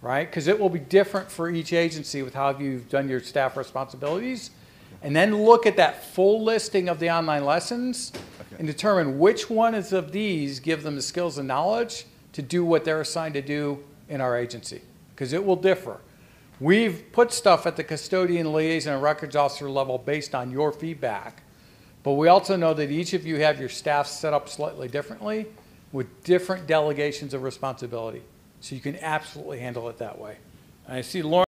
right? Because it will be different for each agency with how you've done your staff responsibilities. And then look at that full listing of the online lessons and determine which one is of these give them the skills and knowledge to do what they're assigned to do in our agency, because it will differ. We've put stuff at the custodian, liaison, and records officer level based on your feedback, but we also know that each of you have your staff set up slightly differently with different delegations of responsibility. So you can absolutely handle it that way. And I see Lawrence.